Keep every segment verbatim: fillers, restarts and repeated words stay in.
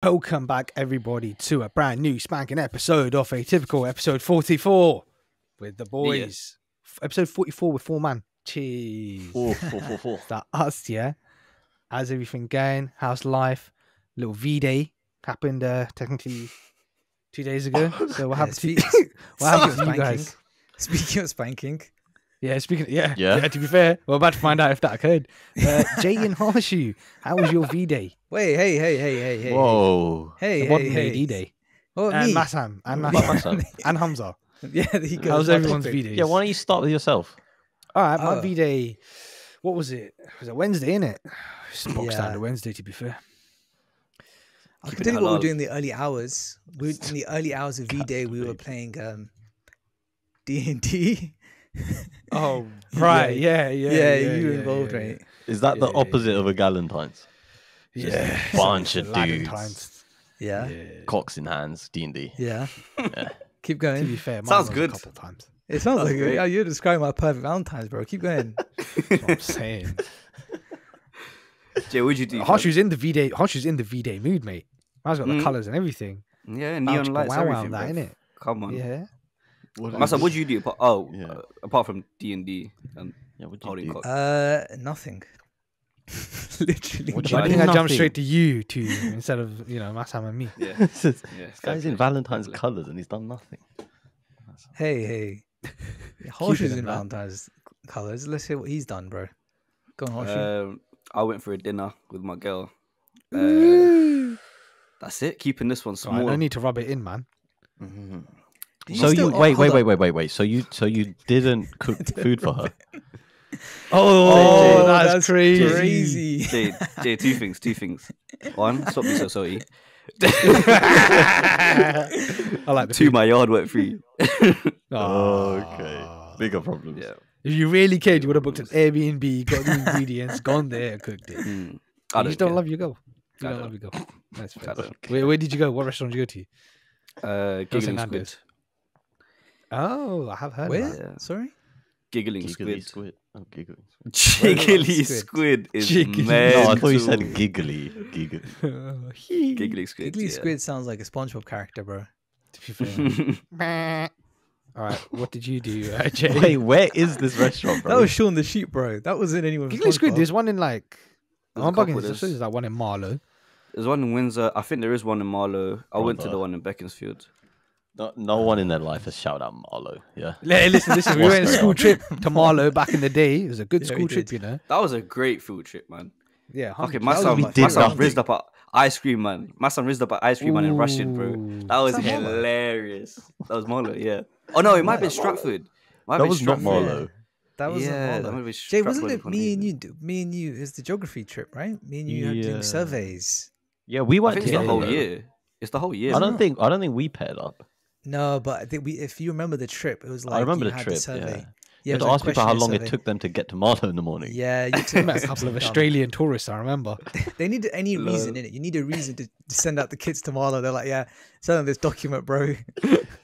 Welcome back, everybody, to a brand new spanking episode of Atypical, episode forty-four with the boys. Yeah. Episode forty-four with four man. Cheese. Four, four, four, four. That us, yeah. How's everything going? How's life? Little V Day happened uh, technically two days ago. So what happened yeah, to you? What happened to you guys? Speaking of spanking. Yeah, speaking of, yeah. Yeah. yeah, to be fair, we're about to find out if that occurred. Uh, Jay and Harshu, how was your V-Day? Wait, hey, hey, hey, hey, hey. Whoa. Hey, hey, hey. hey. D-Day. Oh, and me. Massam, and Massam, and Hamza. Yeah, there you go. How was everyone's V-Day? Yeah, why don't you start with yourself? All right, my oh. V-Day, what was it? It was a Wednesday, innit? It's a box standard Wednesday, to be fair. I can tell you what we were doing in the early hours. We were, in the early hours of V-Day, we were playing um, D and D. Oh right, yeah, yeah, yeah. yeah, yeah you were yeah, involved, yeah, yeah. right? Is that yeah, the opposite yeah. of a Galentine's? Yeah, yeah. bunch of dudes. Yeah. yeah, cocks in hands, D and D. Yeah, yeah. Keep going. To be fair, sounds good. A couple times. It sounds That's like good. You're describing my perfect Valentine's, bro. Keep going. That's what I'm saying. Jay, what'd you do? Harshu's in the V Day. Harshu's in the V Day mood, mate. I was got mm. the colours and everything. Yeah, neon lights, wow, everything. That, innit? Come on. Yeah. What did you do? Oh, yeah. uh, apart from D and D and yeah, what did you do? Uh, nothing. Literally, nothing. I think I jumped straight to you two instead of you know Massam and me. Yeah, yeah this guy's in Valentine's colours and he's done nothing. Hey, hey, yeah, Horseshoe's is in Valentine's colours. Let's hear what he's done, bro. Go on, Horseshoe. Um, I went for a dinner with my girl. Uh, that's it. Keeping this one small. I don't need to rub it in, man. Mm-hmm. So you wait, wait, wait, wait, wait, wait. So you, so you didn't cook food for her. Oh, that's crazy. Jay, two things, two things. One, stop being so salty. I like two. My yard went free. Oh, okay. Bigger problems. If you really cared, you would have booked an Airbnb, got the ingredients, gone there, and cooked it. You just don't love your girl. You don't love your girl. That's fair. Where did you go? What restaurant did you go to? Uh, Giggling Squid. Oh, I have heard Where? Of that. Sorry? Giggling Giggly Squid. Squid. Oh, Giggling Squid. Giggly Squid is Giggly. Mental. No, I thought you said giggly. Giggly. Giggling Squid. Giggly yeah. Squid sounds like a SpongeBob character, bro. All right, what did you do, uh, Jay? Wait, where is this restaurant, bro? That was Shaun the Sheep, bro. That wasn't anyone. Giggling Squid, there's one in like... I'm bugging this. There's like one in Marlow. There's one in Windsor. I think there is one in Marlow. I Brother. went to the one in Beaconsfield. No, no one in their life has shouted out Marlow. Yeah. Hey, listen, listen. We went on a school trip to Marlow back in the day. It was a good yeah, school trip, you know. That was a great food trip, man. Yeah. Okay, my son, my son rizzed up at ice cream, man. My son rizzed up at ice cream, Ooh. man, in Russian, bro. That was that hilarious. Marlow? That was Marlow, yeah. Oh no, it might have been Stratford. That was not Marlow. That was yeah, Marlow. That Jay, wasn't it me and you? Me and you is the geography trip, right? Me and you yeah. had doing surveys. Yeah, we went together the whole year. It's the whole year. I don't think. I don't think we paired up. No, but I think we, if you remember the trip, it was like I remember you the had trip. The yeah, yeah you had to like ask people how long survey. It took them to get to Marlow in the morning. Yeah, you took a couple of Australian tourists. I remember they needed any Hello. reason in it. You need a reason to send out the kids to Marlow. They're like, yeah, send them this document, bro.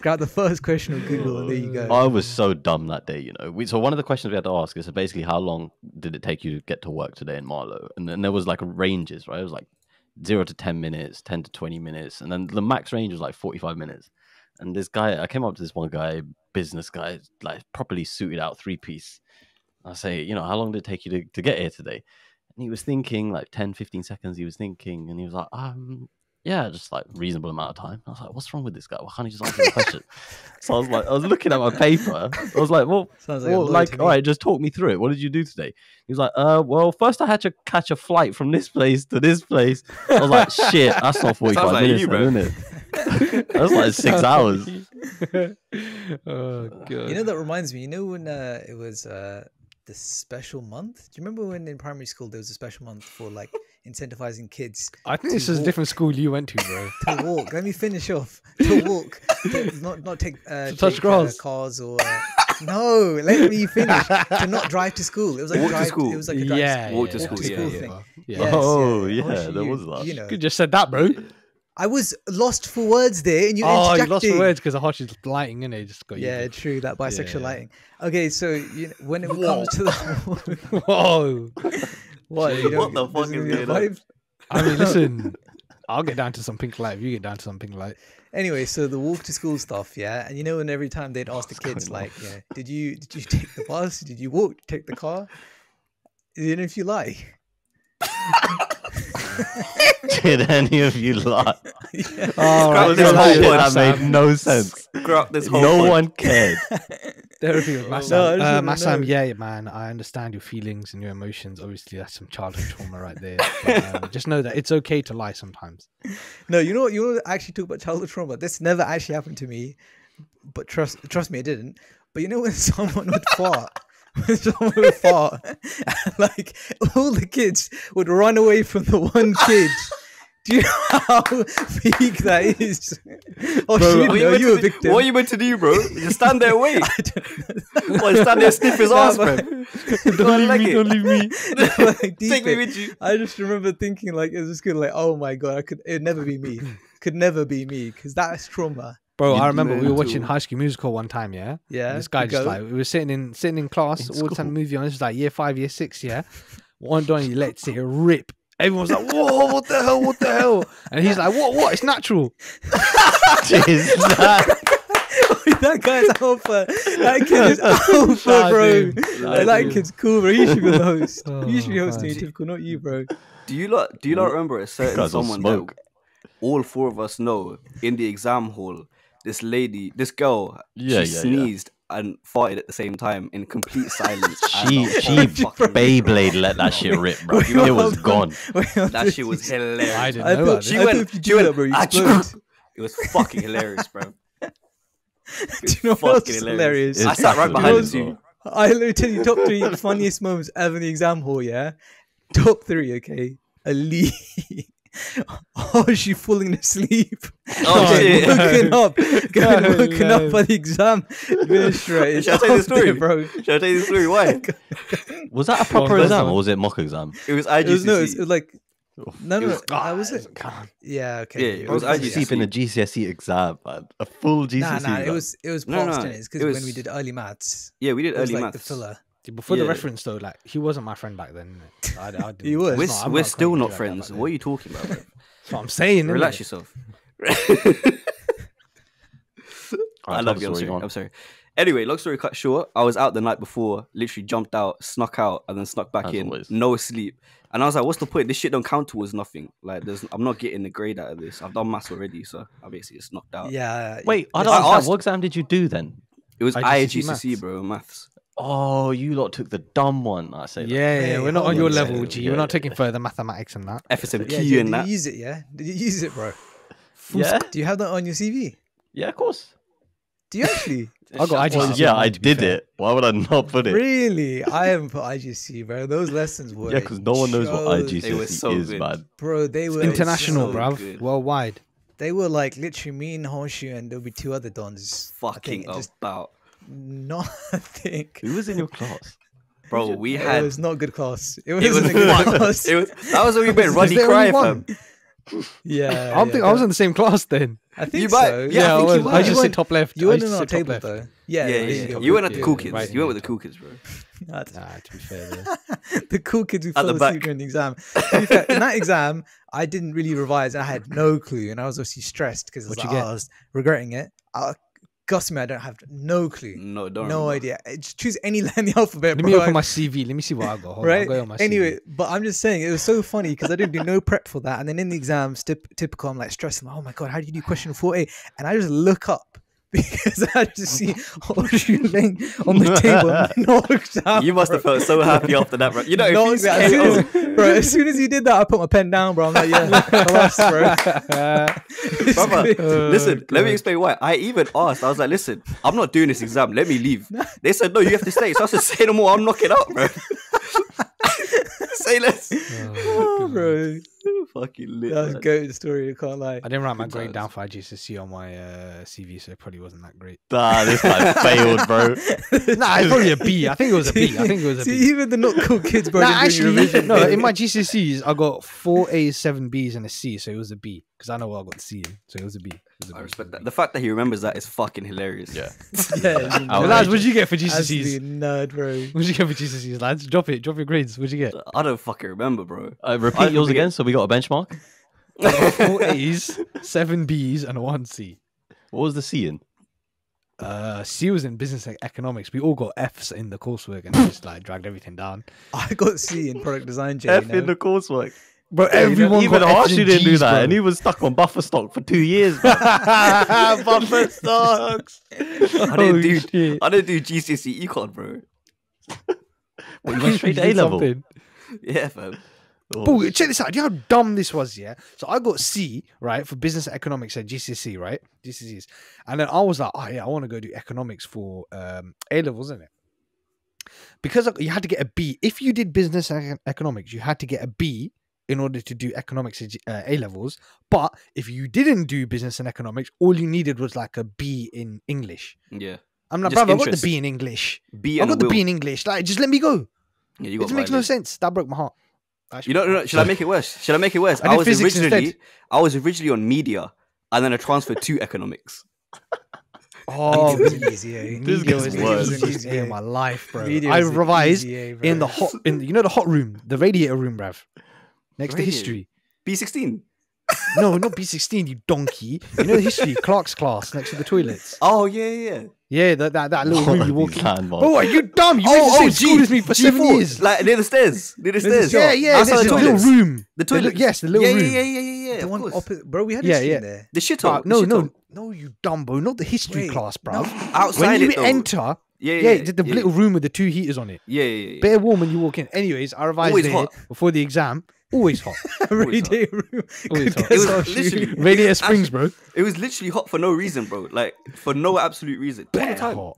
Grab the first question on Google, and there you go. I was so dumb that day, you know. We, so one of the questions we had to ask is basically how long did it take you to get to work today in Marlow, and then there was like ranges, right? It was like zero to ten minutes, ten to twenty minutes, and then the max range was like forty-five minutes. And this guy, I came up to this one guy, business guy, like properly suited out, three piece. I say, you know, how long did it take you to, to get here today? And he was thinking like ten, fifteen seconds. He was thinking, and he was like, um, yeah, just like reasonable amount of time. And I was like, what's wrong with this guy? Why can't he just answer the question? So I was like, I was looking at my paper. I was like, well, Sounds like, well, like all right, just talk me through it. What did you do today? He was like, uh, well, first I had to catch a flight from this place to this place. I was like, shit, that's not forty-five like minutes, you, bro. Isn't it? That was like six hours. Oh god! You know that reminds me. You know when uh, it was uh, the special month? Do you remember when in primary school there was a special month for like incentivizing kids? I think this is a different school you went to, bro. To walk. Let me finish off. To walk. To not not take, uh, to touch take uh, cars or. Uh, No, let me finish. To not drive to school. It was like walk drive, to school. It was like a drive yeah, to, walk to school, walk to school yeah, thing. Yeah. Yes, oh yeah, yeah there you, was that. You know. Could just said that, bro. I was lost for words there, and you oh, interjected. Oh, lost for words because the harsh is lighting, and it just got yeah, you. Yeah, true. That bisexual yeah. lighting. Okay, so you know, when it Whoa. comes to the whoa, what, you know, what the fuck is going on? I mean, listen, I'll get down to some pink light if you get down to some pink light. Anyway, so the walk to school stuff, yeah, and you know, and every time they'd ask the kids, like, yeah, did you did you take the bus? Did you walk? Take the car? Did any of you lie? Did any of you lie? Yeah. Oh, right. This whole point that made no sense. This whole no point. one cared. Therapy with Massam. No, uh, Massam, yeah, man, I understand your feelings and your emotions. Obviously, that's some childhood trauma right there. But, um, just know that it's okay to lie sometimes. No, you know what? You actually talk about childhood trauma. This never actually happened to me, but trust, trust me, it didn't. But you know when someone would fart. Someone fart, and like all the kids would run away from the one kid. Do you know how big that is? Oh, bro, what, you know, you a victim. What are you meant to do, bro? You stand there, wait. Well, stand there, sniff his no, ass, bro. Don't, don't leave like me, it. don't leave me. No, like, Take me with you. I just remember thinking, like, it was just good, like, oh my god, I could, it'd never be me. Could never be me because that is trauma. Bro, you I remember we were watching High School Musical one time, yeah? Yeah. And this guy just go. like, we were sitting in sitting in class, in all the time movie on, this was like year five, year six, yeah? One day he lets it rip. Everyone's like, whoa, what the hell, what the hell? And he's like, what, what? It's natural. Jesus. That guy's alpha. That kid is alpha, nah, bro. Dude. Nah, like, that kid's cool, bro. You should be the host. Oh, you should be hosting Atypical, not you, bro. Do you lot, do you lot remember a certain someone that all four of us know in the exam hall? This lady, this girl, yeah, she yeah, sneezed yeah. and farted at the same time in complete silence. she she Beyblade let that shit rip, bro. Wait, it was gone. Wait, that shit was hilarious. I didn't I know thought, that. She I went, she went, bro, it was fucking hilarious, bro. It was Do you know fucking what hilarious. hilarious? I sat right behind you. Know, I literally tell you top three funniest moments ever in the exam hall, yeah? Top three, okay? Ali. Oh, she's falling asleep. Oh, oh shit. Woken no. up. Going oh, woken no. up by the exam administrator. Shall I tell you the story, bro? Shall I tell you the story? Why? Was that a proper exam, exam or was it mock exam? It was I G C S E. It was, no, it was like... No, no, how was it? Yeah, okay. Yeah, it was I G C S E in a G C S E exam, man. A full G C S E exam. Nah, nah, it was, it was no, no, because it was... when we did early maths. Yeah, we did early maths. It was like the filler. Before yeah. the reference though, like he wasn't my friend back then. I, I didn't. He was. We're, not, we're still not friends. What are you talking about? That's what I'm saying. Relax yourself. I love you. I'm sorry. Anyway, long story cut short, I was out the night before. Literally jumped out, snuck out, and then snuck back As in. Always. No sleep. And I was like, "What's the point? This shit don't count towards nothing. Like, there's, I'm not getting the grade out of this. I've done maths already, so I basically just knocked out." Yeah. Wait, I don't I understand. Asked, what exam did you do then? It was I G C S E, bro, maths. Oh, you lot took the dumb one. I say, that. yeah, yeah, yeah, we're not on your level, G. Yeah, we're not taking yeah. further mathematics and that. F S M Q yeah, did, and did that. Did you use it? Yeah, did you use it, bro? Yeah. Do you have that on your C V? Yeah, of course. Do you actually? I got I G C S E. Well, yeah, I did fair. it. Why would I not put it? Really, I haven't put I G C S E, bro. Those lessons were yeah, because no one knows what I G C S E so is, good. man. Bro, they were international, so bro, good. worldwide. They were like literally me and Honshu, and there'll be two other dons. Fucking about. Nothing. Who was in your class, bro? We had. It was not good class. It was, it was a good class. It was, that was when we went Roddy Cry fam. Yeah, I don't yeah, think yeah. I was in the same class then. I think you so. Might, yeah, yeah, I, I, was, I just said top left. You I weren't on our table left. though. Yeah, yeah, yeah, yeah, yeah. You weren't at the cool kids. Right you went with the cool kids, bro. Nah, to be fair, the cool kids who fell asleep during the exam. To be fair, in that exam, I didn't really revise. I had no clue, and I was obviously stressed because I was regretting it. Gosh, me, I don't have no clue. No, don't. No remember. idea. Just choose any letter in the alphabet. Let bro. me open my C V. Let me see what I got. Right? Go on my anyway, C V. But I'm just saying it was so funny because I didn't do no prep for that, and then in the exams, typical, I'm like stressing. Like, oh my god, how do you do question four A? And I just look up because I just see Honshu laying on the table, knocked out. You must have felt so happy after that, bro. You know, no, as as as, bro. As soon as you did that, I put my pen down, bro. I'm like, yeah, relax, bro. Brother, oh, listen, God. Let me explain why. I even asked, I was like, listen, I'm not doing this exam, let me leave. They said, no, you have to stay. So I said, say no more, I'm knocking out, bro. Say less. Oh, oh, bro. Fucking lit. That was a good story, I can't lie. I didn't write my grade down for I G C S E on my uh, C V, so it probably wasn't that great. Nah, this time failed, bro. Nah, it's probably a B. I think it was a B. I think it was a B. See, even the not cool kids, bro. Nah, actually, no, in my G C S Es, I got four A's, seven B's, and a C, so it was a B. Because I know what I got to see in, so it was a B. Was a I B. respect that. The fact that he remembers that is fucking hilarious. Yeah. Yeah. Well, lads, what'd you get for G C S Es? Nerd, bro. What'd you get for G C S Es, lads? Drop it. Drop your grades. What'd you get? I don't fucking remember, bro. Uh, repeat yours again, so we got a benchmark. Four A's, seven B's, and one C. What was the C in? Uh, C was in business economics. We all got F's in the coursework and just like dragged everything down. I got C in product design. Jay, F you know? in the coursework. Bro, yeah, everyone you know, even Archie didn't G's, do that, bro. And he was stuck on buffer stock for two years. Buffer stocks. I didn't do. Shit. I didn't do G C S E econ, bro. Well, you went straight to A level. Something. Yeah, fam. Oh. Bro, check this out. Do you know how dumb this was? Yeah. So I got C, right, for business economics at G C S E, right? G C S Es. And then I was like, oh, yeah, I want to go do economics for um, A levels, isn't it? Because you had to get a B. If you did business economics, you had to get a B in order to do economics at uh, A levels. But if you didn't do business and economics, all you needed was like a B in English. Yeah. I'm like, brother, I got the B in English. B I got the will. B in English. Like, just let me go. Yeah, you got it makes no sense. That broke my heart. You know, no, no, should I make it worse? Should I make it worse? I, I was originally, instead. I was originally on media, and then I transferred to economics. Oh, easier. This is worse in my life, bro. Media I revised easier, bro. in the hot, in you know, the hot room, the radiator room, bruv. Next Radiator. to history, B sixteen. No, not B sixteen, you donkey. You know the history, Clark's class, next to the toilets. Oh yeah, yeah. Yeah, that that, that little oh, room you walk in. Oh, are you dumb? You oh, went to school with me for seven years. Like near the stairs, near the stairs. Yeah, yeah. Outside the, the little room. The toilet. The, yes, the little yeah, room. Yeah, yeah, yeah, yeah. The one opposite, bro. We had yeah, yeah. there. The shit hole. No, no, no, you dumb bro. Not the history Wait, class, bro. No. Outside when you it, enter. Yeah, yeah, yeah, yeah, the yeah, little yeah. room with the two heaters on it. Yeah, yeah, yeah. Bare warm when you walk in. Anyways, I revised Always it hot. before the exam. Always hot. Radiator room. Always hot. It was literally Radiator Springs, bro. It was literally hot for no reason, bro. Like for no absolute reason. Bare All the time. hot.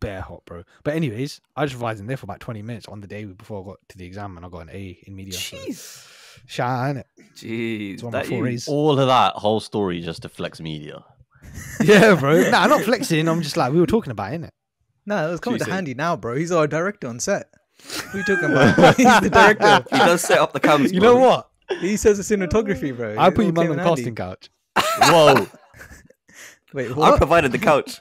Bare hot, bro. But anyways, I just revised in there for about twenty minutes on the day before I got to the exam, and I got an A in media. Jeez. So. Shine it. Jeez. That is, all of that whole story just to flex media. Yeah, bro. Nah, I'm not flexing. I'm just like we were talking about, innit? No, nah, that's coming to handy now, bro. He's our director on set. Who took him out? He's the director. He does set up the cameras. You know what? He says the cinematography, bro. I put your mum on the casting couch. Whoa. Wait, what? I provided the couch.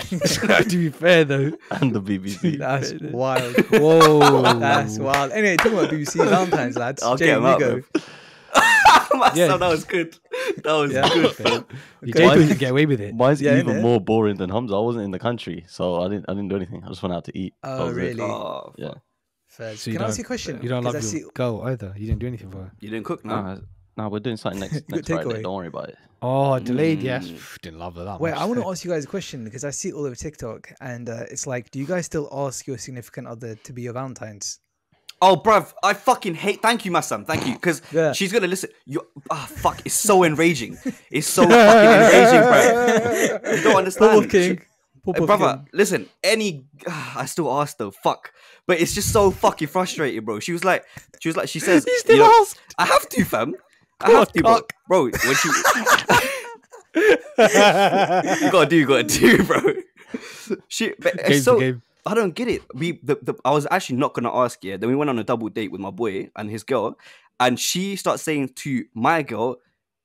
To be fair, though. And the B B C. That's wild. Whoa. That's wild. Anyway, talking about B B C Valentine's, lads. I'll Jay, get him out, go. Yeah. Son, that was good. That was yeah, good. Man. You didn't get away with it. Mine's yeah, even more boring than Hamza. I wasn't in the country, so I didn't. I didn't do anything. I just went out to eat. Oh really? Oh, yeah. Fair. So Can I ask you a question? You don't love your see... girl either. You didn't do anything for her. You didn't cook, no. No, no we're doing something next. next Friday. Don't worry about it. Oh, delayed. Mm. Yes. Didn't love her that. Wait, much, I want to ask you guys a question because I see it all over TikTok, and uh, it's like, do you guys still ask your significant other to be your Valentine's? Oh, bruv, I fucking hate... Thank you, Masam. Thank you. Because yeah. she's going to listen... You... Ah, oh, fuck. It's so enraging. It's so fucking enraging, bruv. You don't understand. King. Hey, brother, King. listen. Any... I still asked, though. Fuck. But it's just so fucking frustrating, bro. She was like... She was like... She says... You still you know, asked. I have to, fam. I have to, bro. Bro, when she... You gotta do, you gotta do, bro. She... But it's game so... Game. I don't get it. We, the, the, I was actually not going to ask you. Yeah. Then we went on a double date with my boy and his girl. And she starts saying to my girl,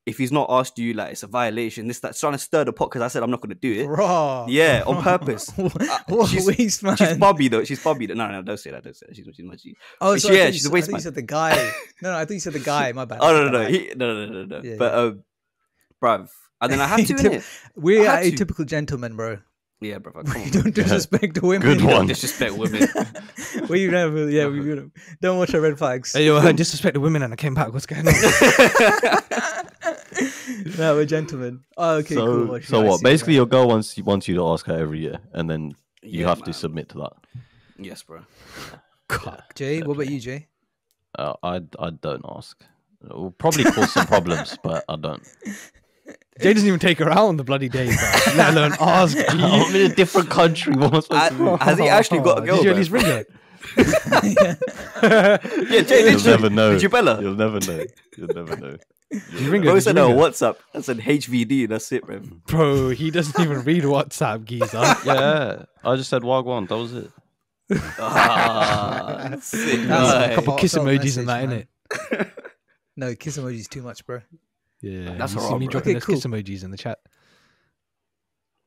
if he's not asked you, like, it's a violation. This, that. Trying to stir the pot because I said I'm not going to do it. Raw. Yeah, on purpose. What, what she's, a waste, man. She's Bobby, though. She's Bobby. No, no, don't say that. Don't say that. She's, she's my G. Oh, so she, yeah, she's a waste, I thought man. you said the guy. No, no, I thought you said the guy. My bad. Oh, no, no, no. He, no, no, no, no. Yeah, but, yeah. Um, bruv. And then I have to, innit? We're atypical gentlemen, bro. Yeah, brother. Come on. You don't disrespect yeah. women. Good one. Don't disrespect women. we never, yeah, we don't. Don't watch our red flags. Hey, yo, I disrespect the women and I came back. What's going on? No, we're gentlemen. Oh, okay, so, cool. Watch so what? Basically, you, your girl wants, wants you to ask her every year, and then you yeah, have man. to submit to that. Yes, bro. God. Jay, okay. what about you, Jay? Uh, I, I don't ask. It will probably cause some problems, but I don't. Jay doesn't even take her out on the bloody day, bro. Let alone ask. I'm in a different country. What am I supposed I, to do? Has he actually got a girl? Did you at least ring it? yeah. yeah, Jay, You'll did never you, know. Did you Bella? You'll never know. You'll never know. You ring her? I said no WhatsApp. That's an H V D. That's it, bro. Bro, he doesn't even read WhatsApp, geezer. Yeah, I just said Wagwan. That was it. Ah, that's it. That's right. A couple kiss emojis and that, man. Innit? No, kiss emojis too much, bro. Yeah, that's you see me dropping okay, those cool. kiss emojis in the chat.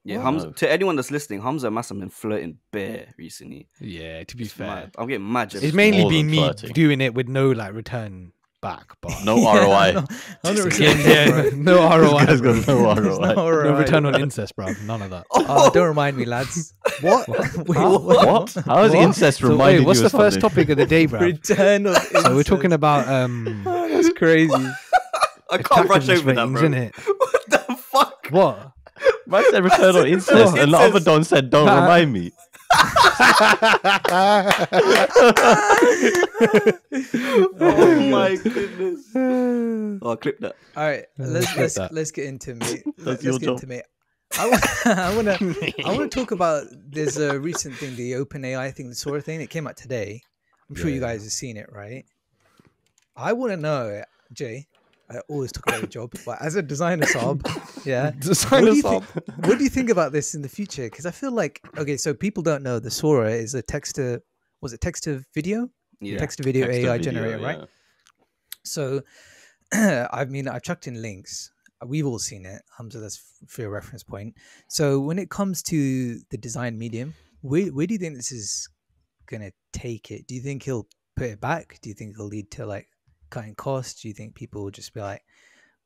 Yeah, Hamza, to anyone that's listening, Hamza and Mas have been flirting bare recently. Yeah, to be it's fair, mad. I'm getting mad. It's mainly been me flirting. doing it with no like return back. But no yeah, R O I. No, one hundred percent, yeah, no R O I. This guy's got no R O I. No, R O I. No return on incest, bro. None of that. Oh, oh, don't remind me, lads. What? What? Wait, what? What? How is incest so reminding you? What's the something? First topic of the day, bro? Return on incest. So we're talking about. Um, oh, that's crazy. I can't rush over that, bro. Isn't it? What the fuck? What? Man said return on incest, and the other Don said, "Don't nah. remind me." Oh my goodness! Oh, I'll clip that. All right, let's let's, that. let's get into me. Let's get job. into me. I want to I want to talk about there's a recent thing, the OpenAI thing, the sort of thing that came out today. I'm sure yeah. you guys have seen it, right? I want to know, Jay. I always talk about a job, but as a designer sub, yeah, designer what sub. What do you think about this in the future? Because I feel like, okay, so people don't know the Sora is a text to, was it text to video? Yeah. Text to video text A I video, generator, yeah. right? So, I mean, I've chucked in links. We've all seen it. Um, so that's for your reference point. So when it comes to the design medium, where, where do you think this is going to take it? Do you think he'll put it back? Do you think it'll lead to like, cutting costs? Do you think people will just be like,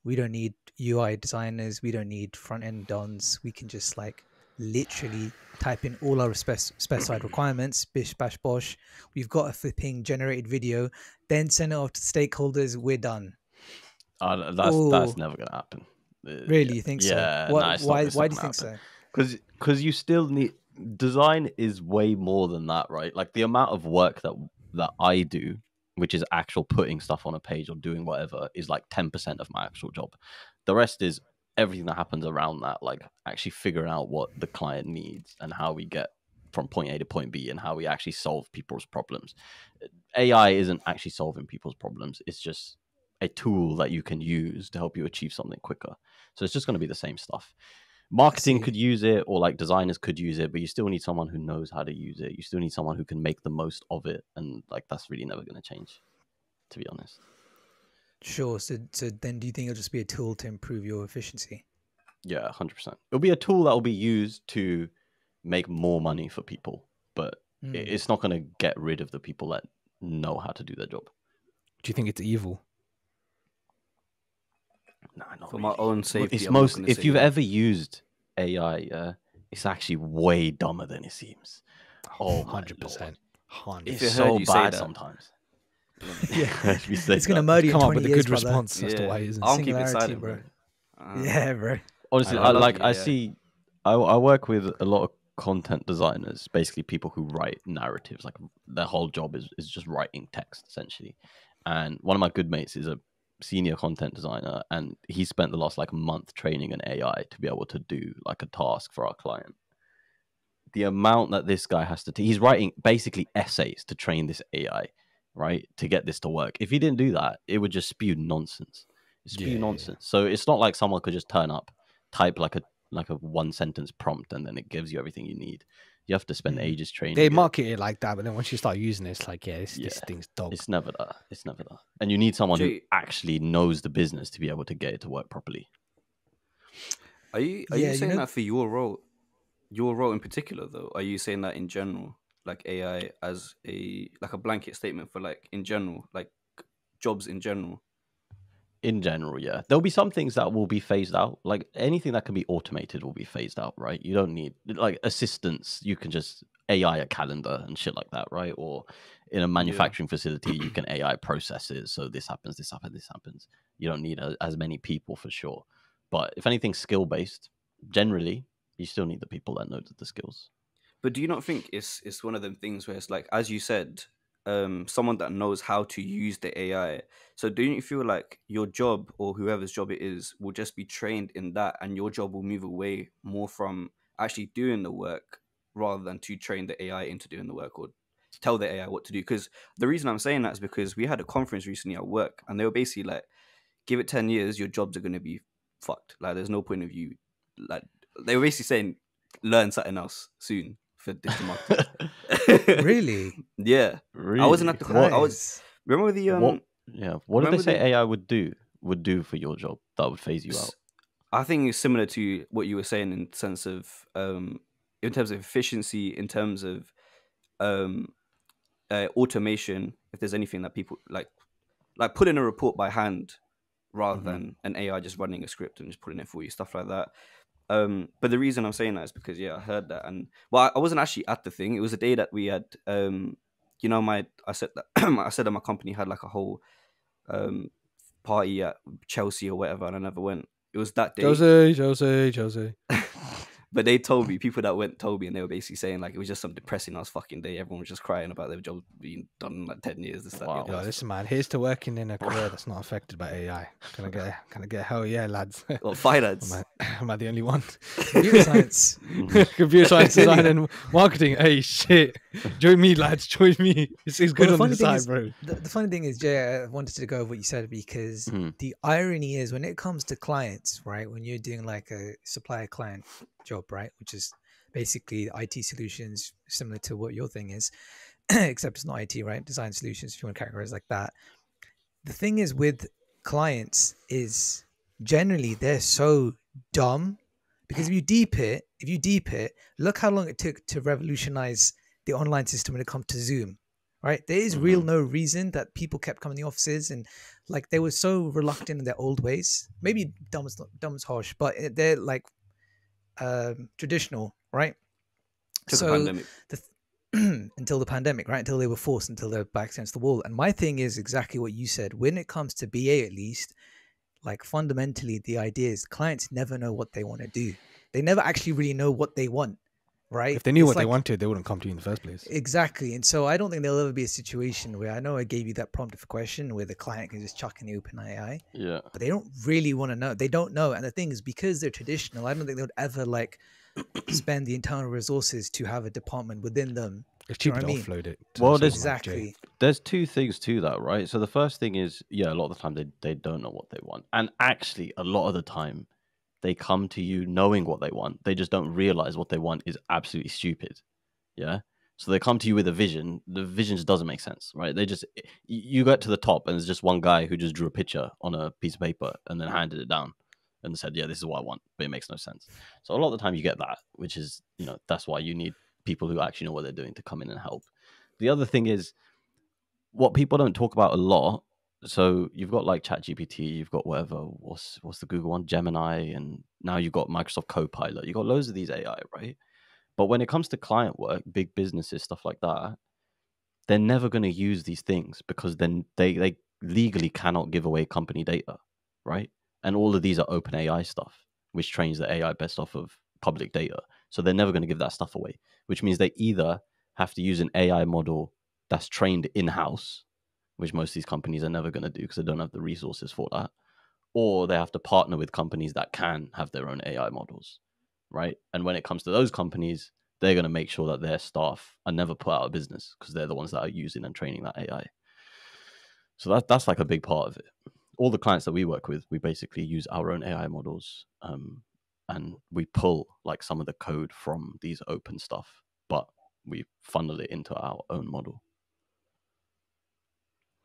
we don't need U I designers, we don't need front-end dons, we can just like literally type in all our spec- specified requirements, bish bash bosh, we've got a flipping generated video, then send it off to stakeholders, we're done? Uh, that's oh. that's never gonna happen, really. You think? Yeah, so what, nah, why not, why do you happen. think so? Because because you still need, design is way more than that, right? Like the amount of work that that I do, which is actual putting stuff on a page or doing whatever, is like ten percent of my actual job. The rest is everything that happens around that, like actually figuring out what the client needs and how we get from point A to point B and how we actually solve people's problems. A I isn't actually solving people's problems. It's just a tool that you can use to help you achieve something quicker. So it's just going to be the same stuff. Marketing could use it, or like designers could use it, but you still need someone who knows how to use it. You still need someone who can make the most of it. And like, that's really never going to change, to be honest. Sure. So, so then do you think it'll just be a tool to improve your efficiency? Yeah, one hundred percent. It'll be a tool that will be used to make more money for people, but mm. it's not going to get rid of the people that know how to do their job. Do you think it's evil? No, not for really. My own safety. It's I'm most if you've that. ever used A I, uh, it's actually way dumber than it seems. Oh, one hundred percent. It's so bad sometimes. Yeah, it's gonna murder you. Come on, with a good response. That's yeah. the way, isn't it? I'll keep it silent, bro. Uh, yeah, bro. Honestly, I, I like. You, I yeah. see. I, I work with a lot of content designers, basically people who write narratives. Like their whole job is is just writing text, essentially. And one of my good mates is a senior content designer, and he spent the last like month training an A I to be able to do like a task for our client. The amount that this guy has to t- he's writing basically essays to train this A I, right, to get this to work. If he didn't do that, it would just spew nonsense. It'd spew yeah, nonsense. Yeah. So it's not like someone could just turn up, type like a like a one sentence prompt, and then it gives you everything you need. You have to spend ages training. They market it like that, but then once you start using it, it's like, yeah, this, yeah. this thing's dog. It's never that. It's never that. And you need someone Jay, who actually knows the business to be able to get it to work properly. Are you are yeah, you saying you know, that for your role, your role in particular, though? Are you saying that in general, like A I as a like a blanket statement for like in general, like jobs in general? In general, yeah. There'll be some things that will be phased out. Like anything that can be automated will be phased out, right? You don't need like assistants. You can just A I a calendar and shit like that, right? Or in a manufacturing yeah. facility, you can A I processes. So this happens, this happens, this happens. You don't need a, as many people for sure. But if anything's skill-based, generally, you still need the people that know the skills. But do you not think it's it's one of them things where it's like, as you said, Um, someone that knows how to use the A I. So don't you feel like your job or whoever's job it is will just be trained in that, and your job will move away more from actually doing the work rather than to train the A I into doing the work or tell the A I what to do? Because the reason I'm saying that is because we had a conference recently at work, and they were basically like, give it ten years, your jobs are going to be fucked. Like there's no point of you. Like they were basically saying, learn something else soon. For digital marketing. Really? Yeah. Really? I wasn't at the nice. I was remember the um what, yeah. What did they say the, A I would do would do for your job that would phase you out? I think it's similar to what you were saying in sense of um in terms of efficiency, in terms of um uh, automation, if there's anything that people like like pulling a report by hand rather mm-hmm. than an A I just running a script and just pulling it for you, stuff like that. Um, but the reason I'm saying that is because, yeah, I heard that. And well, I wasn't actually at the thing. It was a day that we had, um, you know, my I said that I said that my company had like a whole um, party at Chelsea or whatever, and I never went. It was that day. Chelsea, Chelsea, Chelsea. But they told me, people that went told me, and they were basically saying like it was just some depressing ass fucking day. Everyone was just crying about their job being done in like ten years. This, that, wow. Yo, listen, man, here's to working in a career that's not affected by A I. Can I get, a, can I get? A hell yeah, lads. Well, finance. am, I, am I the only one? Computer science, computer science, design, and marketing. Hey, shit, join me, lads. Join me. This is good well, on the side, is, bro. The, the funny thing is, Jay, I wanted to go over what you said because mm. the irony is when it comes to clients, right? When you're doing like a supplier client job, right, which is basically I T solutions similar to what your thing is except it's not I T, right? Design solutions, if you want to categorize like that. The thing is with clients is generally they're so dumb because if you deep it if you deep it look how long it took to revolutionize the online system when it comes to Zoom, right? There is real no reason that people kept coming to the offices, and like they were so reluctant in their old ways. Maybe dumb is not, dumb is harsh, but they're like Um, traditional, right? So the th until the pandemic, right? Until they were forced, until their backs against the wall. And my thing is exactly what you said. When it comes to B A, at least, like fundamentally, the idea is clients never know what they want to do. They never actually really know what they want, right? If they knew it's what like, they wanted, they wouldn't come to you in the first place. Exactly. And so I don't think there'll ever be a situation where, I know I gave you that prompt of a question where the client can just chuck in the open A I, yeah, but they don't really want to know. They don't know. And the thing is, because they're traditional, I don't think they would ever like spend the internal resources to have a department within them. It's cheaper to offload it. Well, there's, exactly. There's two things to that, right? So the first thing is, yeah, a lot of the time they, they don't know what they want. And actually, a lot of the time, they come to you knowing what they want. They just don't realize what they want is absolutely stupid. Yeah. So they come to you with a vision. The vision just doesn't make sense, right? They just, you get to the top and there's just one guy who just drew a picture on a piece of paper and then handed it down and said, yeah, this is what I want, but it makes no sense. So a lot of the time you get that, which is, you know, that's why you need people who actually know what they're doing to come in and help. The other thing is what people don't talk about a lot. So you've got like ChatGPT, you've got whatever, what's what's the Google one, Gemini, and now you've got Microsoft Copilot. You've got loads of these A I, right? But when it comes to client work, big businesses, stuff like that, they're never going to use these things because then they, they legally cannot give away company data, right? And all of these are open A I stuff, which trains the A I best off of public data. So they're never going to give that stuff away, which means they either have to use an A I model that's trained in-house, which most of these companies are never going to do because they don't have the resources for that. Or they have to partner with companies that can have their own A I models, right? And when it comes to those companies, they're going to make sure that their staff are never put out of business because they're the ones that are using and training that A I. So that, that's like a big part of it. All the clients that we work with, we basically use our own A I models um, and we pull like some of the code from these open stuff, but we funnel it into our own model.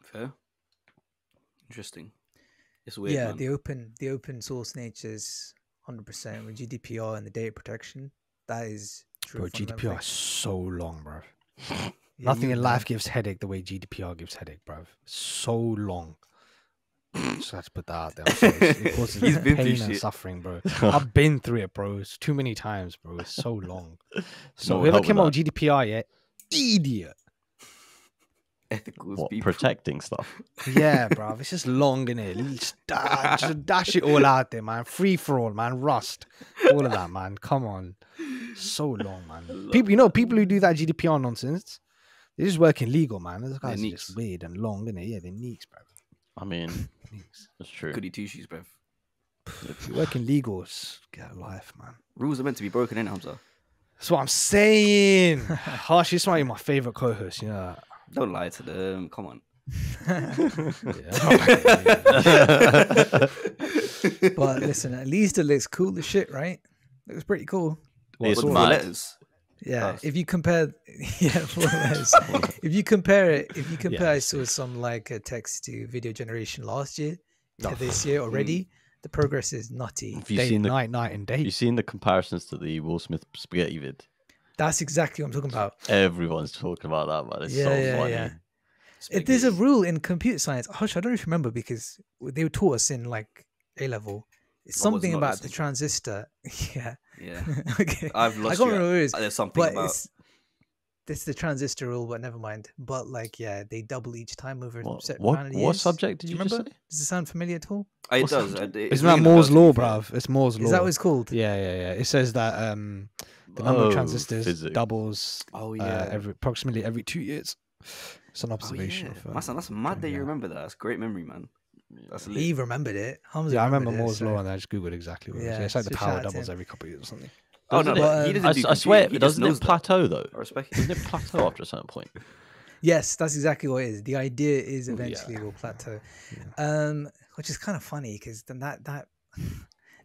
Fair. Interesting. It's weird. Yeah, man. the open the open source nature is hundred percent with G D P R and the data protection. That is true. Bro, G D P R is so long, bro. yeah, Nothing in life gives headache the way G D P R gives headache, bro. So long. So I have to put that out there. So it causes He's been pain and shit. suffering, bro. I've been through it, bro. It's too many times, bro. It's so long. So whoever came out with G D P R yet, idiot. What, protecting stuff? Yeah, bro. It's just long in it. Just, uh, just dash it all out there, man. Free for all, man. Rust, all of that, man. Come on, so long, man. People, you know, people who do that G D P R nonsense, they just work in legal, man. Those guys they're are neeks. Just weird and long, innit? Yeah, they're neeks, bro. I mean, neeks. That's true. Goody two shoes, bro. If you work in legals, get a life, man. Rules are meant to be broken, innit, Hamza? That's what I'm saying. Harsh, this might be my favorite co-host. You know that. Don't lie to them. Come on. But listen, at least it looks cool as shit, right? It was pretty cool. Well, it's all letters. Yeah. Nice. If you compare, yeah, if you compare it, if you compare, yeah, I saw some like a text to video generation last year to oh. this year already. Mm. The progress is nutty. Have you day, seen the night, night and day? Have you seen the comparisons to the Will Smith spaghetti vid? That's exactly what I'm talking about. Everyone's talking about that, man. It's yeah, so yeah, funny. Yeah. It, there's a rule in computer science. Hush, I don't know if you remember, because they taught us in like A level. It's I something about listening. the transistor. Yeah. Yeah. Okay. I've lost. I can't remember what it is. There's something about. It's, it's the transistor rule, but never mind. But like, yeah, they double each time over what, a certain what, amount of years. What subject did you, you remember? Does it sound familiar at all? It what does. It, it's not Moore's law, bruv. It's Moore's law. Is that what it's called? Yeah, yeah, yeah. It says that um, the number oh, of transistors physics. doubles. Oh yeah. Uh, every approximately every two years. It's an observation. Oh, yeah. of, uh, Masan, that's mad that you remember that. That's great memory, man. That's he remembered it. Hamza yeah, I remember Moore's law, so. and I just googled exactly what it yeah, was. Yeah, it's like the power doubles every couple of years or something. Oh doesn't no, it, he doesn't I, do I swear, he doesn't it plateau though? I respect it. Doesn't it plateau after a certain point? Yes, that's exactly what it is. The idea is eventually yeah. it will plateau, yeah. um, which is kind of funny because then that that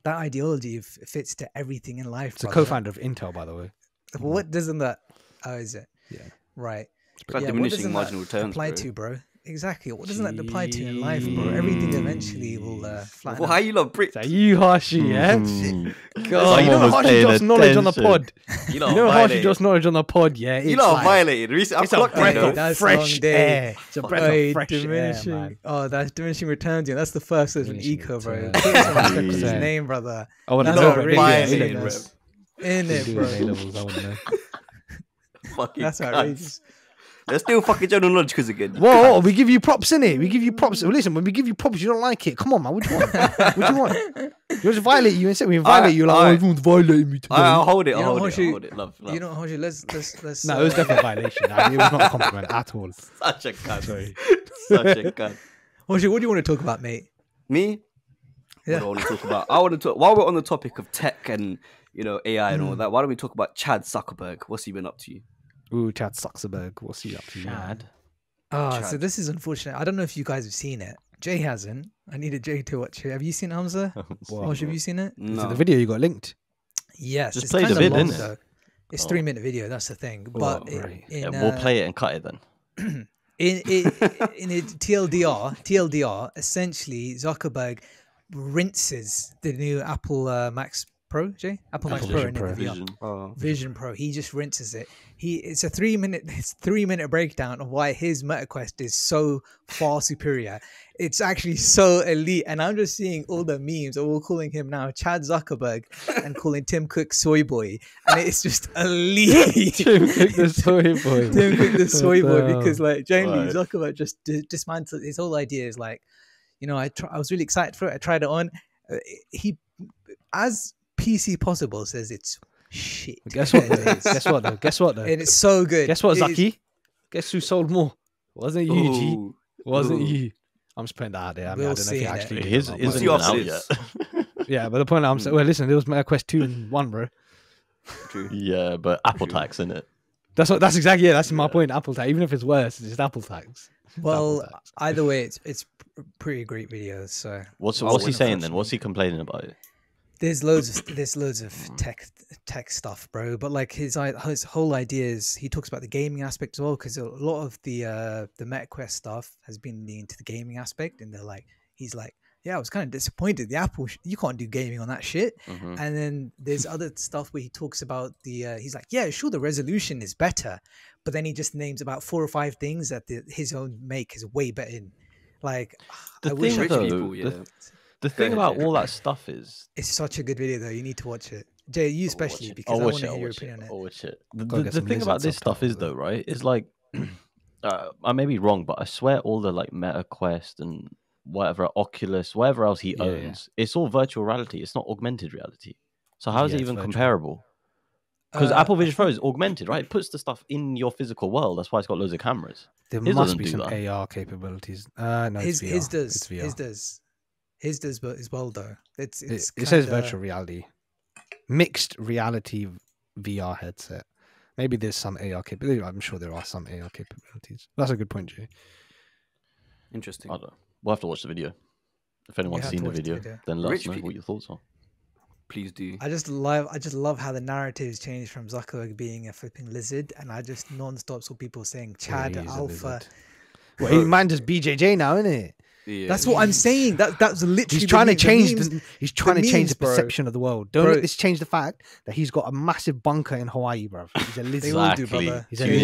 that ideology fits to everything in life. It's brother. a co-founder of Intel, by the way. What mm. doesn't that? Oh, is it? Yeah. Right. It's about yeah, diminishing marginal returns. Apply bro. to bro. Exactly. What doesn't that apply to in life, bro? Everything eventually will uh, flatten. Well, how you lot Brits? Are you Harshi, yeah? Mm-hmm. God, you know Harshi drops knowledge on the pod. You know Harshi drops knowledge on the pod, yeah? You lot violated. Recently, I've clocked right now. Fresh air. It's a breath of fresh air. Oh, that's diminishing returns. Yeah, that's the first as an eco, bro. His name, brother. I want to know. In it, bro. Fucking that's outrageous. Let's do fucking general knowledge quiz again. Whoa, whoa, we give you props, innit? We give you props. Well, listen, when we give you props, you don't like it. Come on, man. What do you want? What do you want? You just violate you instead. We violate right, you like, right. oh, everyone's violating me today. Right, I'll hold it. I'll hold, hold it. I'll hold it. Love, love. You know, Hoshi, let's... let's, let's no, uh, it was definitely a violation. I mean, it was not a compliment at all. Such a cunt. Sorry. Such a cunt. Hoshi, what do you want to talk about, mate? Me? Yeah. What do I want to talk about? I want to talk... While we're on the topic of tech and, you know, A I and mm. all that, why don't we talk about Chad Zuckerberg? What's he been up to? Ooh, Chad Zuckerberg. What's he up to? Chad. Oh, Chad. So this is unfortunate. I don't know if you guys have seen it. Jay hasn't. I needed Jay to watch it. Have you seen Hamza? Or have you seen it? No. Is it the video you got linked? Yes. Just it's played a bit, long, isn't it? It's oh. three minute video. That's the thing. But oh, right. in, in, yeah, we'll uh, play it and cut it then. in in, in it, T L D R, T L D R, essentially Zuckerberg rinses the new Apple uh, Max. Pro Jay Apple Max Pro, Pro. Vision. Oh. Vision Pro. He just rinses it. He it's a three minute it's three minute breakdown of why his Meta Quest is so far superior. It's actually so elite, and I'm just seeing all the memes. We're all calling him now Chad Zuckerberg and calling Tim Cook soy boy, and it's just elite. Tim Cook the soy boy. Tim Cook the soy boy, because like generally right. Zuckerberg just dismantled his whole idea. Is like, you know, I I was really excited for it. I tried it on. Uh, he as P C Possible says it's shit. Guess what? Guess what though? Guess what though? And it's so good. Guess what, Zaki? Is... Guess who sold more? Wasn't you, Ooh. G? Wasn't Ooh. you? I'm just putting that out there. I mean, we'll I don't know if you actually it is, isn't it out yet. Yeah, but the point I'm saying, well, listen, there was Meta Quest two and one, bro. True. Yeah, but Apple True. tax in it. That's what. That's exactly. Yeah, that's yeah. my point. Apple tax. Even if it's worse, it's just Apple tax. Well, Apple tax. Either way, it's it's pretty great videos. So what's what's he saying then? What's he complaining about? There's loads of there's loads of tech tech stuff, bro. But like his his whole idea is he talks about the gaming aspect as well, because a lot of the uh, the Meta Quest stuff has been into the gaming aspect, and they're like he's like, yeah, I was kind of disappointed. The Apple sh you can't do gaming on that shit. Mm-hmm. And then there's other stuff where he talks about the uh, he's like, yeah, sure, the resolution is better, but then he just names about four or five things that the, his own make is way better in. Like the I thing wish though, people, yeah. the The thing about all that stuff is... It's such a good video, though. You need to watch it. Jay, you especially, because I want to hear your opinion on it. I'll watch it. The, the, the thing about this stuff is, though, right, is like... uh, I may be wrong, but I swear all the, like, Meta Quest and whatever, Oculus, whatever else he owns, yeah. it's all virtual reality. It's not augmented reality. So how is yeah, it even comparable? Because uh, Apple Vision Pro is augmented, right? It puts the stuff in your physical world. That's why it's got loads of cameras. There his must be some that. A R capabilities. Uh, no, his, it's V R. His does. It's V R. His does. His does as well, though. It's, it's it, it says virtual reality, mixed reality V R headset. Maybe there's some A R capability. I'm sure there are some A R capabilities. That's a good point, Jay. Interesting. I don't know. We'll have to watch the video. If anyone's seen the video, the video, then let Rich us know people. what your thoughts are. Please do. I just love. I just love how the narratives changed from Zuckerberg being a flipping lizard, and I just non-stop saw people saying Chad Alpha. Well, he might just B J J now, isn't it? Yeah. That's what I'm saying. That that's literally. He's trying to change. The, he's trying to change the perception of the world. Don't let this change the fact that he's got a massive bunker in Hawaii, bro. He's a lizard. Exactly.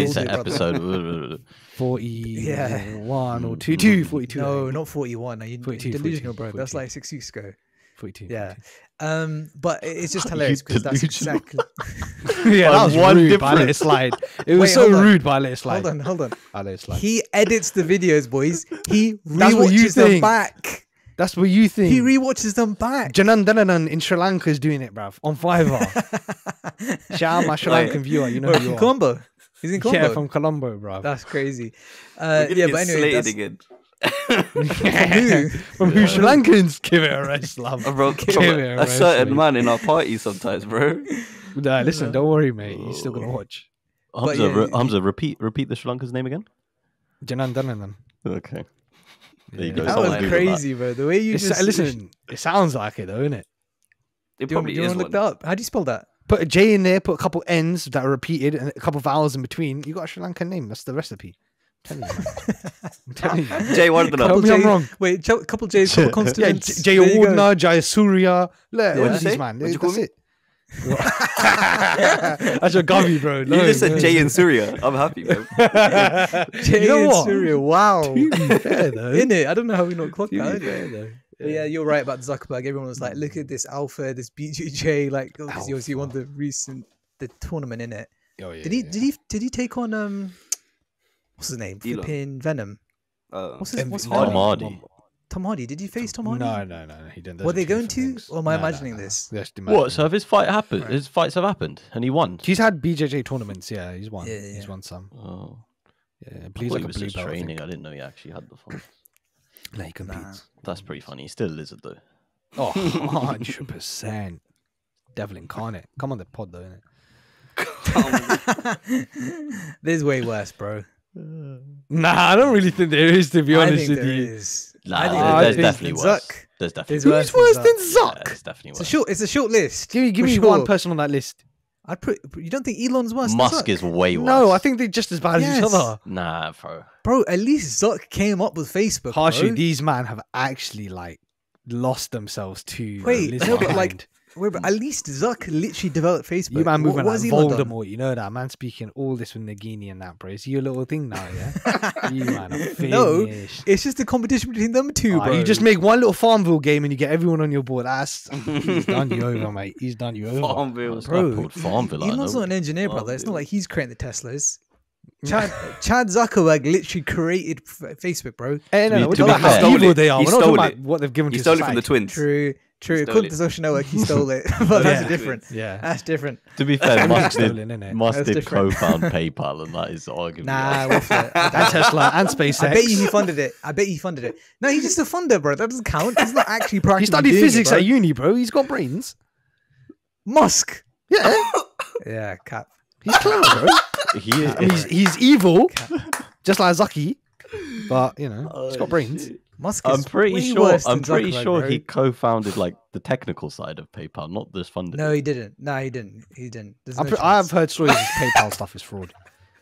He's a episode forty-one or two, forty-two. No, not forty-one. You're delusional, bro. That's like six weeks ago. forty-two. Yeah. Um, but it's just hilarious because that's exactly. Yeah, that was one rude, but I let it slide. It was Wait, so rude, but I let it slide. Hold on, hold on. I let it slide. He edits the videos, boys. He rewatches them back. That's what you think. He rewatches them back. Janan Dananan in Sri Lanka is doing it, bruv. On Fiverr. Shout out my Sri Lankan viewer. You know who you are. Colombo. He's in Colombo. Yeah, from Colombo, bruv. That's crazy. Uh, yeah, but anyway. From who? From who? Sri Lankans? Give it a rest, love. Bro, give it a, a rest, certain mate. Man in our party sometimes, bro. Nah, listen, don't worry, mate. You're still gonna watch. Hamza, yeah, re Hamza, repeat, repeat the Sri Lankan's name again. Janan Dananan. Okay. There you go. That was crazy, bro. The way you it's, just listen. It sounds like it, though, isn't it? It do probably you want to look that up? How do you spell that? Put a J in there. Put a couple N's that are repeated and a couple vowels in between. You got a Sri Lankan name. That's the recipe. Tell you, I'm telling you. Jay wanted to me I'm wrong. Wait, J couple J's, couple consonants. Jay Awardna, Jay Surya. Look, what is man? What you call it? That's your gummy, bro. You just said Jay and Surya. I'm happy, bro. Jay and Surya. Wow. In it, I don't know how we not clocked that. Yeah. yeah, you're right about Zuckerberg. Everyone was like, "Look at this alpha, this B J J." Like, because he obviously won the recent the tournament in it. Oh yeah. Did he? Did he? Did he take on um? What's his name? Flipping Venom. Uh, what's his what's Tom Venom? Hardy. Tom Hardy. Did he face Tom Hardy? No, no, no, no. He didn't. Were they going to? Things. Or am I no, imagining no, no. this? Imagine what? So if his fight happened, right. his fights have happened, and he won. He's had B J J tournaments. Yeah, he's won. Yeah, yeah. He's won some. Oh, yeah. Please like a blue belt, training. I, I didn't know he actually had the fight. No, he competes. Nah. That's pretty funny. He's still a lizard though. Oh, one hundred percent. Devil incarnate. Come on the pod though, innit? This is way worse, bro. Uh, nah, I don't really think there is, to be I honest think with there you. Is. Nah, I think there, there's, there's definitely worse. Zuck. There's definitely worse. Who's worse than Zuck? Yeah, it's definitely worse. It's a short, it's a short list. Give me, give me sure. one person on that list. I'd put. You don't think Elon's worse? Musk than Zuck? Is way worse. No, I think they're just as bad yes. as each other. Nah, bro. Bro, at least Zuck came up with Facebook. Harshly, these man have actually like lost themselves to. Wait, no, but like. Wait, but at least Zuck literally developed Facebook. You man moving like Voldemort, you know that man speaking all this with Nagini and that, bro. It's your little thing now, yeah. You man are finished. No, it's just a competition between them two, oh, bro. You just make one little Farmville game and you get everyone on your board. That's he's done you over, mate. He's done you over. Farmville, bro. Farmville. Elon's not an engineer, Farmville. Brother. It's not like he's creating the Teslas. Chad, Chad Zuckerberg literally created Facebook, bro. Hey, no, no, we're talking about how evil they are. We're not talking about what they've given to society. He stole it from the twins. True. True, it called the social network. He stole it, but that's yeah. different. Yeah, that's different. To be fair, Musk did, Musk did co-found PayPal, and that is arguably nah, we'll fair. And Tesla and SpaceX. I bet you he funded it. I bet you he funded it. No, he's just a funder, bro. That doesn't count. He's not actually practicing. He studied physics it, at uni, bro. He's got brains. Musk. Yeah. Yeah, cap. He's clever, bro. He is. I mean, he's, he's evil, cap. Just like Zucky, but you know, oh, he's got brains. Shit. Musk is I'm pretty sure. I'm pretty sure bro. He co-founded like the technical side of PayPal, not this funding. No, he didn't. No, he didn't. He didn't. No pre- I have heard stories that PayPal stuff is fraud.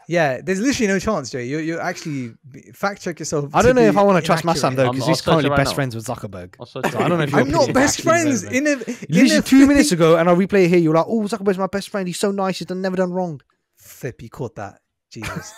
Yeah, there's literally no chance, Jay. You you actually fact check yourself. I don't know if I want to trust Massam though, because he's currently right best now. friends with Zuckerberg. So I don't know if I'm not best friends. In a, in literally a two minutes ago, and I replay it here. You're like, oh, Zuckerberg's my best friend. He's so nice. He's done, never done wrong. Flip, you caught that. Jesus.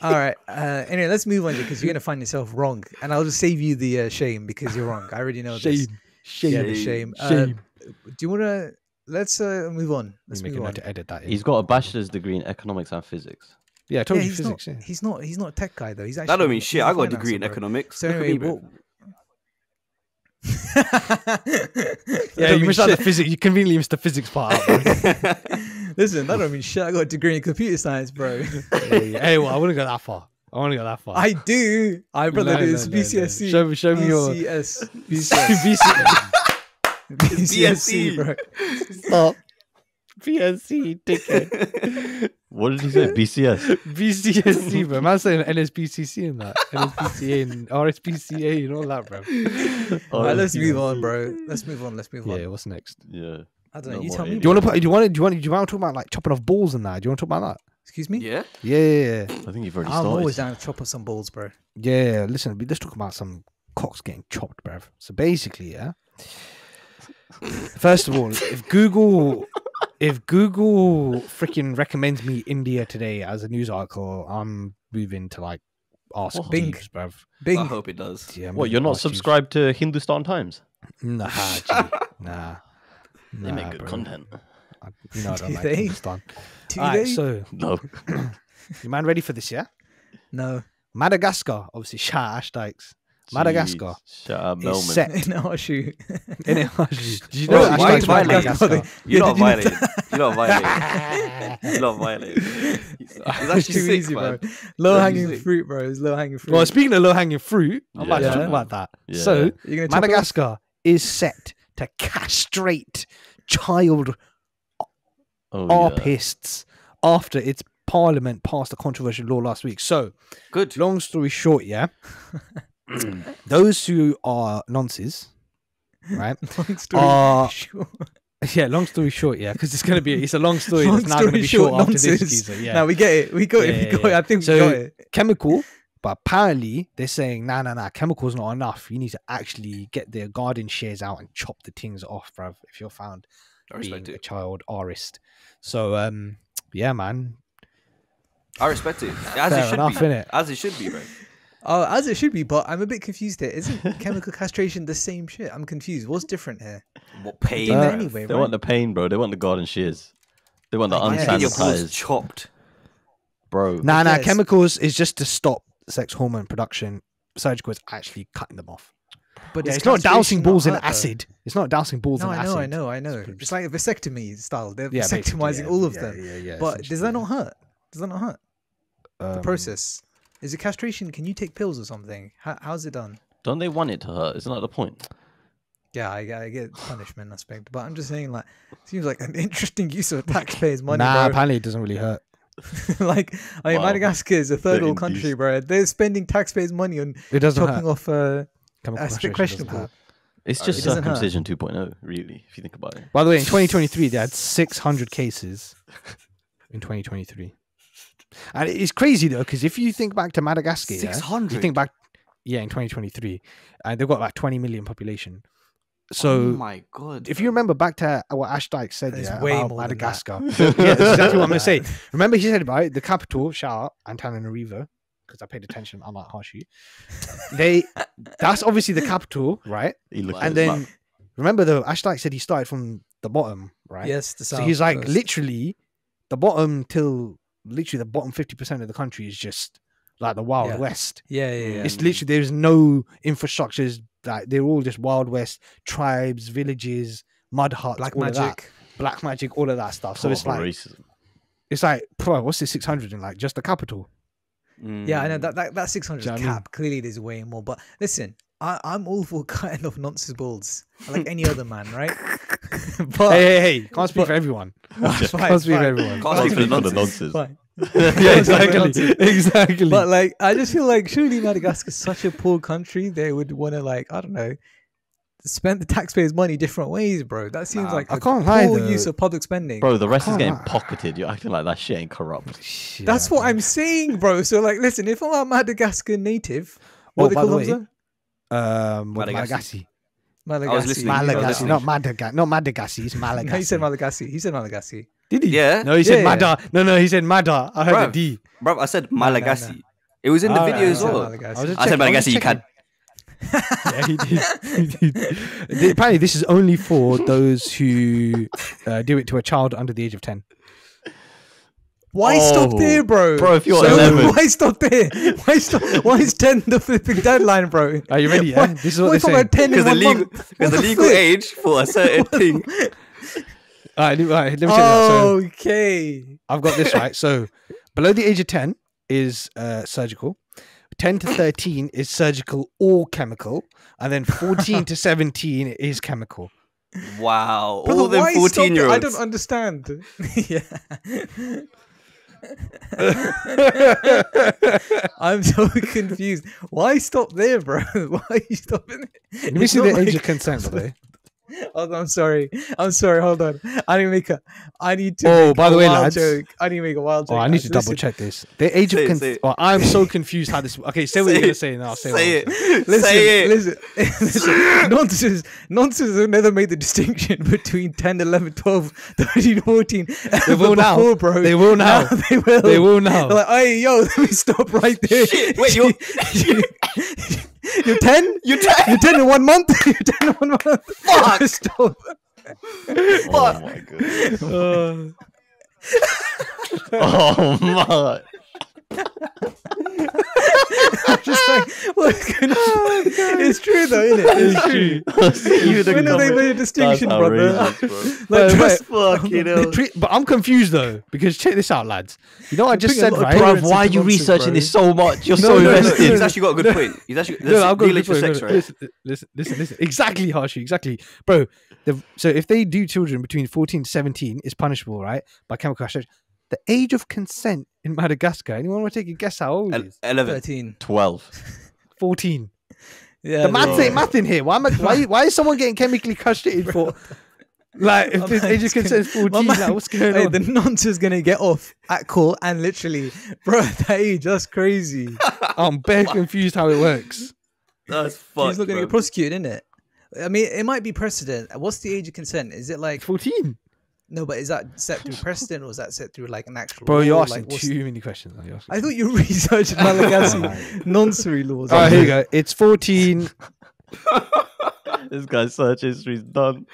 All right. Uh, anyway, let's move on because you're going to find yourself wrong. And I'll just save you the uh, shame because you're wrong. I already know shame. this. Shame. Yeah, the shame. Shame. Uh, do you want to... Let's uh, move on. Let's move on. To edit that in. He's got a bachelor's degree in economics and physics. Yeah, I told yeah, you he's physics. Not, yeah. He's not He's not a tech guy, though. He's actually, that don't mean shit. I got a degree in economics. So anyway, what... yeah, you missed out the physics. You conveniently missed the physics part out, bro. Listen, that don't mean shit. I got a degree in computer science, bro. Hey, hey, well, I wouldn't go that far. I want to go that far. I do. I brother, no, no, it's no, B C S E. No. Show me, show me B C S. Your B C S. B C S E, bro. Stop. B C S E, ticket. What did he say? B C S. B C S E, bro. Man saying N S B C C and that. N S B C A and R S B C A and all that, bro. All right, let's move on, bro. Let's move on. Let's move on. Yeah, what's next? Yeah. I don't know. No, you tell me. Do you want to? Do you want to? Do you want to? Do you want to talk about like chopping off balls and that? Do you want to talk about that? Excuse me. Yeah. Yeah. yeah, yeah. I think you've already. I'm started. always down to chop off some balls, bro. Yeah. Listen, let's talk about some cock's getting chopped, bruv. So basically, yeah. First of all, if Google, if Google freaking recommends me India today as a news article, I'm moving to like ask oh, Bing, bruv. Bing. I hope it does. Yeah, what, you're not subscribed to Hindustan Times? Nah, gee, nah. They nah, make good bro. content. I, you know, I don't like they? Hindustan. Do all right, so no. You man ready for this? Yeah. No. Madagascar, obviously. Shah Ash Dykes. Madagascar. Shah Melman. Set in our shoe. In our shoe. Do you know well, why is Madagascar? You're not violated. You're not violated. You're not violated. It's actually too sick, easy, man. bro. Low hanging fruit, bro. It's low hanging fruit. Well, speaking of low hanging fruit, I'm yeah. about to talk about that. Yeah. So, Madagascar is set to castrate child oh, artists yeah. after its parliament passed a controversial law last week. So, good. Long story short, yeah. Those who are nonces, right? Long story are, short. Yeah, long story short, yeah, because it's going to be, it's a long story long that's now going to be short, short after nonces. this. Geezer, yeah. Now we get it. We got yeah, it. We yeah, got yeah. it. I think so, we got it. Chemical, but apparently they're saying, nah, nah, nah, chemical's not enough. You need to actually get their garden shears out and chop the things off, bruv, if you're found being a child artist. So, um, yeah, man. I respect it. As Fair it should enough, be. Innit? As it should be, right? Oh, as it should be, but I'm a bit confused here. Isn't chemical castration the same shit? I'm confused. What's different here? What pain? Uh, anyway, they right? want the pain, bro. They want the garden shears. They want the I unsanitized. Chopped. Bro. Nah, nah. Yes. Chemicals is just to stop sex hormone production. Surgical is actually cutting them off. But yeah, it's not dousing balls not in acid. Though. It's not dousing balls no, in I know, acid. I know, I know, I know. It's like a vasectomy style. They're yeah, vasectomizing yeah, all of yeah, them. Yeah, yeah, but does that not hurt? Does that not hurt? Um, the process. Is it castration? Can you take pills or something? How, how's it done? Don't they want it to hurt? Isn't that the point? Yeah, I, I get punishment aspect, but I'm just saying, like, it seems like an interesting use of taxpayers' money. Nah, bro. Apparently it doesn't really hurt. Like, I mean, wow. Madagascar is a third world country, bro. They're spending taxpayers' money on it chopping hurt. off uh, aspect questionable. It's just it circumcision two point oh, really, if you think about it. By the way, in twenty twenty-three, they had six hundred cases in twenty twenty-three. And it's crazy though, because if you think back to Madagascar, yeah, you think back, yeah, in twenty twenty-three, and uh, they've got like twenty million population. So, oh my god, if you remember back to what Ash Dyke said, yeah, way about more Madagascar, yeah, that's exactly what I'm gonna say. Remember, he said about it, the capital, shout out Antananarivo, because I paid attention, I'm like, Hashi. They that's obviously the capital, right? He looked and then remember, though, Ash Dyke said he started from the bottom, right? Yes, the south. So he's like, first. literally, the bottom till. Literally, the bottom fifty percent of the country is just like the Wild yeah. West. Yeah, yeah, yeah. It's literally, there's no infrastructures. Like, they're all just Wild West tribes, villages, mud huts, black magic, black magic, all of that stuff. So oh, it's like, racism. It's like, bro, what's this six hundred in like just the capital? Mm. Yeah, I know that that, that six hundred cap. I mean? Clearly, there's way more. But listen, I, I'm all for cutting off nonsense balls like any other man, right? But, hey, hey, hey, can't speak but, for everyone. Can't speak for everyone. Can't speak for the nonsense. Yeah, exactly. Exactly. But like, I just feel like surely Madagascar is such a poor country, they would want to, like, I don't know, spend the taxpayers' money different ways, bro. That seems nah, like I a can't lie, poor though. use of public spending. Bro, the rest is getting lie. pocketed. You're acting like that shit ain't corrupt. Shit. That's what I'm saying, bro. So like, listen, if I'm a Madagascar native, what oh, they by call the way, um, Madagascar. Malagasy. Malagasy, not Madagascar, not Madagascar. It's Malagasy. No, he said Malagasy. He said Malagasy. Did he? Yeah. No, he said yeah, Mada. Yeah. No, no, he said Mada. I heard bruv, a D. Bro, I said Malagasy. No, no, no. It was in the oh, video as well. I, I said checking. Malagasy. You can. Yeah, he did. He did. Apparently, this is only for those who uh, do it to a child under the age of ten. Why oh, stop there, bro? Bro, if you're so, eleven, why stop there? Why stop? Why is ten the flipping deadline, bro? Are you ready? Yeah, why, this is what they're saying. Because the legal, the legal age for a certain thing. All right, all right, let me check oh, that. So, okay, I've got this right. So, below the age of ten is uh, surgical. Ten to thirteen is surgical or chemical, and then fourteen to seventeen is chemical. Wow! Brother, all the fourteen-year-olds. I don't understand. Yeah. I'm so confused. Why stop there, bro? Why are you stopping it? Let me see the like... age of consent, by the way. Oh, I'm sorry. I'm sorry. Hold on. I need to make a. I need to. Oh, by the way, lads. Joke. I need to make a wild joke. Oh, I need guys. to double Listen. check this. The age say of. Con it, it. Oh, I'm so confused how this. Okay, say, say what you're gonna say now. I'll say, say it. it. Listen, say it. Listen. Listen. Nonsense. Nonsense. Have never made the distinction between ten, eleven, twelve, thirteen, fourteen. They will now, before, bro. They will now. now. They will. They will now. They're like, hey, yo, let me stop right there. Shit. Wait, you're. You're ten? You're ten? You're ten in one month? You're ten in one month? Fuck! Stop. Oh my goodness. Uh. Oh my. I'm just like, what's going on? Oh, it's true though, isn't it? It's true. When have they made a distinction, brother? Like, just fucking hell. But I'm confused though, because check this out, lads. You know what I just said, right? Bro, why are you researching this so much? You're so invested. He's actually got a good point. He's actually got a good point. Listen, listen, listen. Exactly, Harshi. Exactly, bro. So if they do children between fourteen and seventeen, it's punishable, right? By chemical castration. The age of consent in Madagascar. Anyone want to take a guess how old? eleven, thirteen, twelve, fourteen. Yeah, the maths ain't math in here. Why am I, why why is someone getting chemically castrated for? Like, if this age of consent is fourteen, like, what's going hey, on? The nonce is gonna get off at call and literally, bro, that age, that's crazy. I'm bare confused how it works. That's fucked. He's not gonna bro. get prosecuted, isn't it? I mean, it might be precedent. What's the age of consent? Is it like fourteen? No, but is that set through precedent or is that set through like an actual Bro, you're law? asking like, too many questions. Though, I thought you researched Malagasy nonsense laws. All right, here you go. It's fourteen. This guy's search history's done.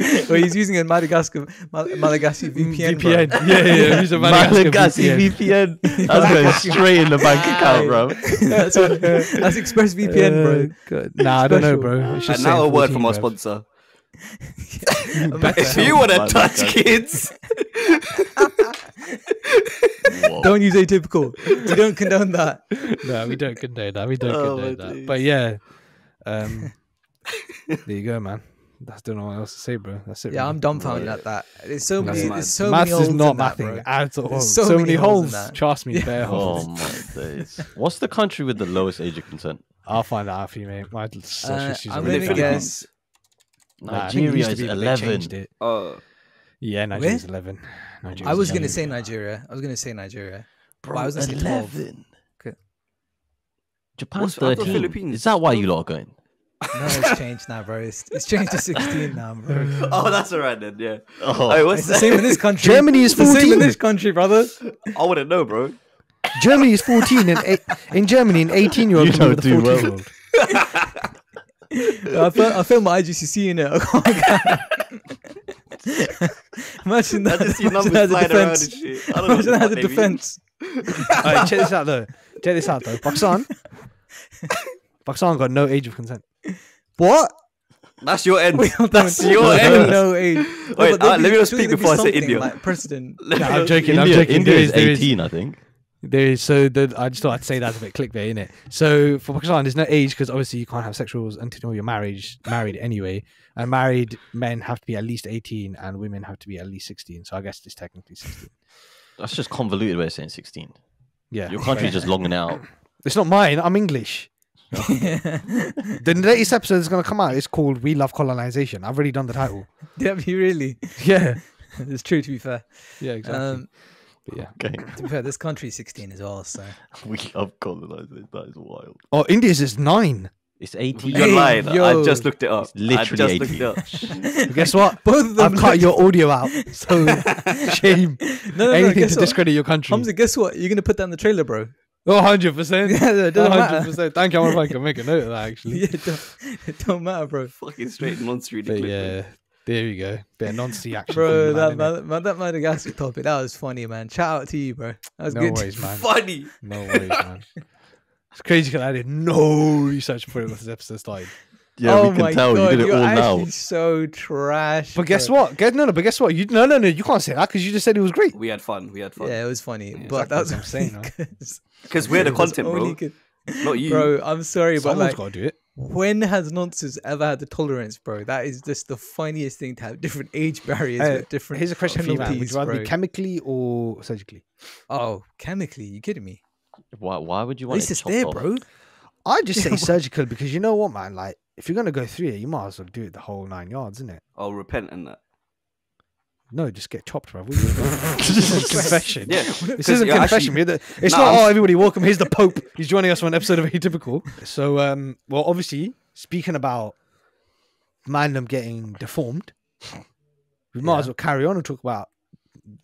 Well, he's using a Madagascar, Mal Malagasy V P N. V P N. Bro. Yeah, yeah, he's a Madagascar V P N. V P N. That's going straight in the bank account, bro. That's, what, that's Express V P N, bro. Uh, good. Nah, I don't know, bro. It's just and now a word from our sponsor. If you want to touch kids, don't use atypical. We don't condone that. No, we don't condone that. We don't oh, condone that. Geez. But yeah, um, there you go, man. That's don't know what else to say, bro. That's it. Yeah, really. I'm dumbfounded at that. There's so That's many. Mad. There's so Maths many holes is not in that, bro. At all. There's so, so many, many holes. holes Trust me, yeah. bare holes. Oh my days. What's the country with the lowest age of consent? I'll find out for you, mate. My uh, I'm gonna guess. Nigeria is eleven. Oh, yeah, Nigeria's eleven. I was gonna say Nigeria. I was gonna say Nigeria. Bro, I was eleven. Japan's thirteen. Philippines. Is that why you lot are going? No, it's changed now, bro. It's, it's changed to sixteen now, bro. Oh, that's alright then. Yeah. Oh, hey, what's it's that? The same in this country. Germany is fourteen. The same in this country, brother. I wouldn't know, bro. Germany is fourteen, and eight, in Germany, an eighteen-year-old is with a fourteen-year-old. I filmed I film my I G C S E in it. I can't. Imagine that. I just see numbers flying around and shit. I don't Imagine know what the defense. Alright, check this out though. Check this out though. Pakistan. Pakistan got no age of consent. What? That's your end. That's your end. No age. Wait, wait uh, be, let me just speak before be I say India. Like precedent. No, I'm joking. India, I'm joking. India is eighteen, I think. There is so the, I just thought I'd say that's a bit clickbait, innit? So for Pakistan, there's no age because obviously you can't have sexuals until you're married, married anyway. And married men have to be at least eighteen, and women have to be at least sixteen. So I guess it's technically sixteen. That's just convoluted way of saying sixteen. Yeah, your country's just longing out. It's not mine. I'm English. The latest episode is going to come out. It's called "We Love Colonization." I've already done the title. Yeah, you really? Yeah, it's true. To be fair. Yeah, exactly. Um, But yeah, okay. To be fair, this country is sixteen as well, so we love colonizing. That is wild. Oh, India's is nine. It's eighteen. You're lying. Hey, I just looked it up. It's literally I just eighteen. Looked it up. Guess what? Both of them. I've cut your audio out. So shame. No, no, Anything no, to what? discredit your country. Hamza, guess what? You're gonna put down the trailer, bro. Oh, one hundred percent. Yeah, it doesn't matter. Thank you. I wonder if I can make a note of that. Actually, yeah, don't, it don't matter, bro. Fucking straight monster. Yeah. There you go. Bit of non-C action. Bro, that, man, man, that Madagascar topic, that was funny, man. Shout out to you, bro. That was no good. No worries, man. Funny. No worries, man. It's crazy because I did no research before this episode started. Yeah, oh we can tell. God, you did it all now. So trash. But bro. guess what? Get, no, no, but guess what? You, no, no, no. You can't say that because you just said it was great. We had fun. We had fun. Yeah, it was funny. Yeah, but exactly that's what I'm saying. Because we're the content, bro. Good. Not you. Bro, I'm sorry, Someone's but like... got to do it. When has nonsense ever had the tolerance, bro? That is just the funniest thing, to have different age barriers uh, with different. Here's a question for you, man. Would you rather bro. be chemically or surgically? Oh, chemically? You kidding me? Why? Why would you want? At least it it's there, off? bro. I just say surgical because you know what, man. Like if you're going to go through it, you might as well do it the whole nine yards, isn't it? I'll repent in that. No, just get chopped, bro. This isn't confession. Yeah, this isn't confession. Actually, it's nah, not, I'm... oh, everybody, welcome. Here's the Pope. He's joining us for an episode of Atypical. So, um, well, obviously, speaking about Mandem getting deformed, we might yeah. as well carry on and talk about,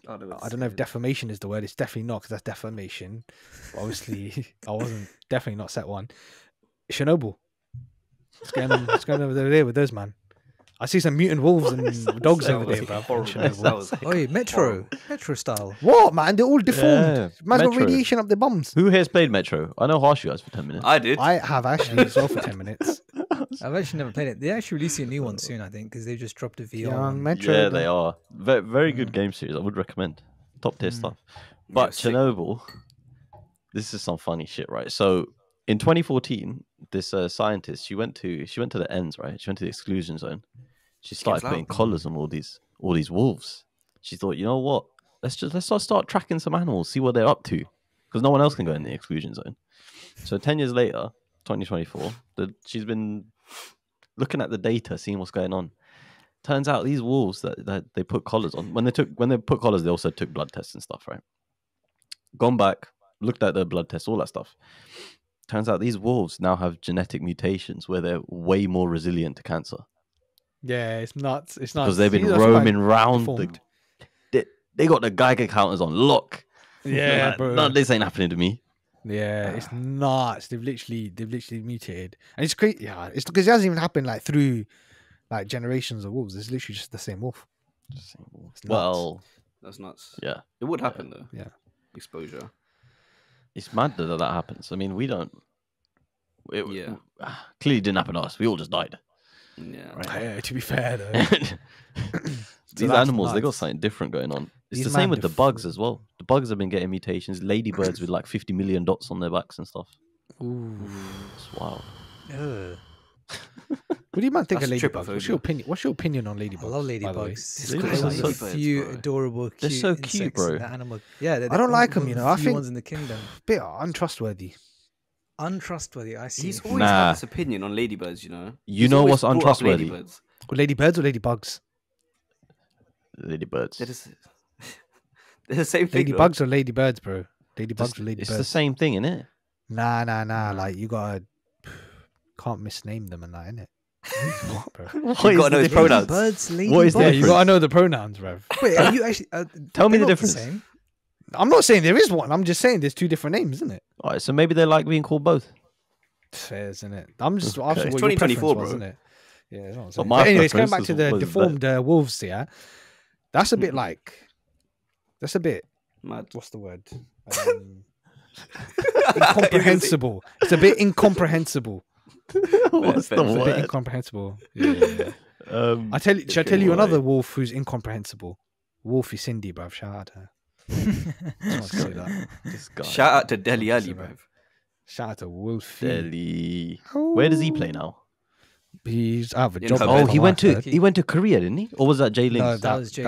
I don't know, I don't know if defamation is the word. It's definitely not, because that's defamation. Obviously, I wasn't, definitely not set one. Chernobyl. What's going on, what's going on over there with those, man? I see some mutant wolves and dogs over there, bro. Oi, Metro. Metro style. What, man? They're all deformed. Yeah, man's got radiation up their bums. Who here's played Metro? I know Harsh you guys for ten minutes. I did. I have actually as well for ten minutes. I've actually never played it. They're actually releasing a new one soon, I think, because they've just dropped a V R. Young Metro, yeah, they are. Very, very good mm. game series. I would recommend. Top tier mm. stuff. But Chernobyl, this is some funny shit, right? So in twenty fourteen, this uh, scientist, she went to she went to the ends, right? She went to the exclusion zone. She started putting collars on all these all these wolves. She thought, you know what? Let's just let's start, start tracking some animals, see what they're up to, because no one else can go in the exclusion zone. So ten years later, twenty twenty-four, the, she's been looking at the data, seeing what's going on. Turns out these wolves that, that they put collars on, when they took when they put collars, they also took blood tests and stuff, right? Gone back, looked at their blood tests, all that stuff. Turns out these wolves now have genetic mutations where they're way more resilient to cancer. Yeah, it's nuts. It's nuts. Because they've been roaming round. The, they, they got the Geiger counters on lock. Yeah, like, bro. No, this ain't happening to me. Yeah, uh, it's nuts. They've literally, they've literally mutated, and it's crazy. Yeah, it's because it hasn't even happened like through like generations of wolves. It's literally just the same wolf. Just same wolf. Well, that's nuts. Yeah, it would happen yeah. though. Yeah, exposure. It's mad that that happens. I mean, we don't. It yeah. clearly didn't happen to us. We all just died. Yeah. Right. Yeah, to be fair, though. These animals, nuts. They got something different going on. It's These the same with the bugs as well. The bugs have been getting mutations. Ladybirds with like fifty million dots on their backs and stuff. Ooh. It's wild. What do you man think That's of ladybugs? What's your opinion? What's your opinion on ladybugs? I love ladybugs. They're so cute, bro. adorable, cute. They're so cute, bro. That animal. Yeah, they're, they're I don't like them. You know, I think ones in the kingdom. Bit untrustworthy. Untrustworthy. I see. He's always nah. had this opinion on ladybirds. You know. You He's know what's untrustworthy? Ladybirds. Or ladybirds or ladybugs? Ladybirds. They're, just... they're the same thing. Ladybugs or ladybirds, bro? Ladybugs or ladybirds? It's the same thing, innit? Nah, nah, nah. Like you gotta can't misname them and that, innit? What, bro? What you gotta know the pronouns. Birds, what is there? You gotta know the pronouns, bro. Wait, are you actually? Uh, Tell me the difference. The same. I'm not saying there is one. I'm just saying there's two different names, isn't it? All right, so maybe they like being called both. Fair, isn't it? I'm just okay. asking what your preference was, bro. Isn't it? Yeah. That's what I'm saying. But anyways, going back to the deformed uh, wolves here, that's a bit like, that's a bit. Mad. What's the word? Um, incomprehensible. It's a bit incomprehensible. What's the word? A bit incomprehensible. Yeah, yeah, yeah. Um, I tell you, shall I tell you right. another wolf who's incomprehensible? Wolfie Cindy, bruv. Shout out to her. that. Shout out to Dele Alli, bruv. Shout out to Wolfie. Dele. Oh. Where does he play now? He's out of a job. Oh, he went to he went to Korea, didn't he? Or was that Jay Ling's? No, that, that was Jay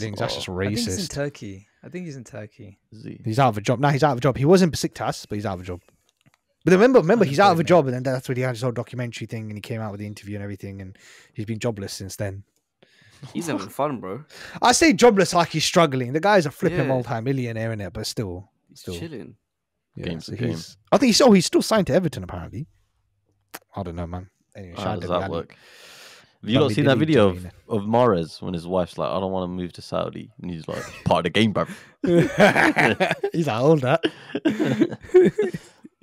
Ling's. That's just racist. I think he's in Turkey. I think he's in Turkey. Is he? He's out of a job. Nah, he's out of a job. He was in Besiktas, but he's out of a job. But remember, remember, he's out of a job, and then that's when he had his whole documentary thing, and he came out with the interview and everything, and he's been jobless since then. He's having fun, bro. I say jobless like he's struggling. The guy's a flipping yeah. multi-millionaire in it, but still, he's still chilling. Yeah, Game's so the game. I think he's. Oh, he's still signed to Everton, apparently. I don't know, man. Anyway, how does that work? Have you not seen that video of, of Mahrez when his wife's like, "I don't want to move to Saudi," and he's like, "Part of the game, bro." He's like, "Hold that."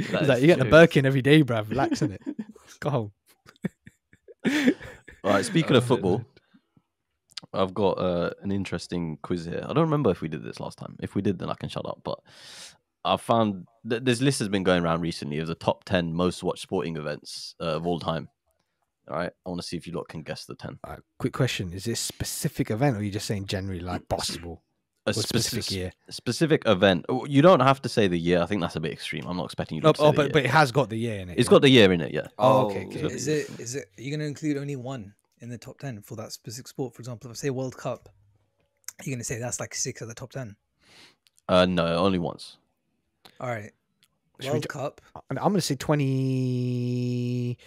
That like, you get the Birkin every day, bruv. Relax in it. Go home. All right, speaking of football, I've got uh, an interesting quiz here. I don't remember if we did this last time. If we did, then I can shut up. But I found th this list has been going around recently of the top ten most watched sporting events uh, of all time. All right, I want to see if you lot can guess the ten. All right, quick question. Is this a specific event, or are you just saying generally like possible? A specific, specific year, specific event. You don't have to say the year. I think that's a bit extreme. I'm not expecting you to. Oh, say oh but year. but it has got the year in it. It's yeah. got the year in it. Yeah. Oh, okay. okay. Is it? Is it? Are you going to include only one in the top ten for that specific sport? For example, if I say World Cup, you're going to say that's like six of the top ten. Uh, no, only once. All right. World Cup. I'm going to say twenty.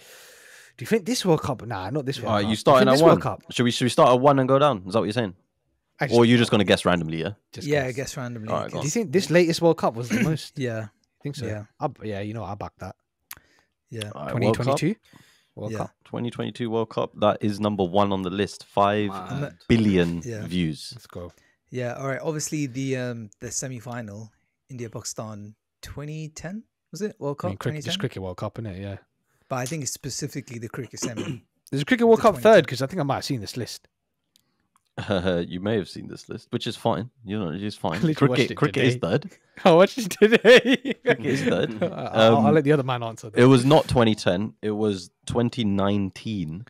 Do you think this World Cup? Nah, not this World All right, Cup. You starting at one? Should we, should we start at one and go down? Is that what you're saying? Just, or you're just going to guess randomly, yeah? Just yeah, guess, guess randomly. Right, do you think this latest World Cup was the most? Yeah. I think so. Yeah, I, yeah you know, I back that. Yeah. Right, twenty twenty-two? World Cup. World yeah. Cup. twenty twenty-two World Cup. That is number one on the list. Five Mad. billion yeah. views. Let's go. Yeah, all right. Obviously, the um, the semi-final, India-Pakistan, twenty ten, was it? World Cup, I mean, cricket, just cricket World Cup, innit? Yeah. But I think it's specifically the cricket semi. There's a cricket World Cup third, because I think I might have seen this list. Uh, you may have seen this list, which is fine. You know, it's fine. Cricket, it cricket is third. I watched it today. Cricket is third. Um, I'll, I'll let the other man answer that. It was not twenty ten. It was twenty nineteen.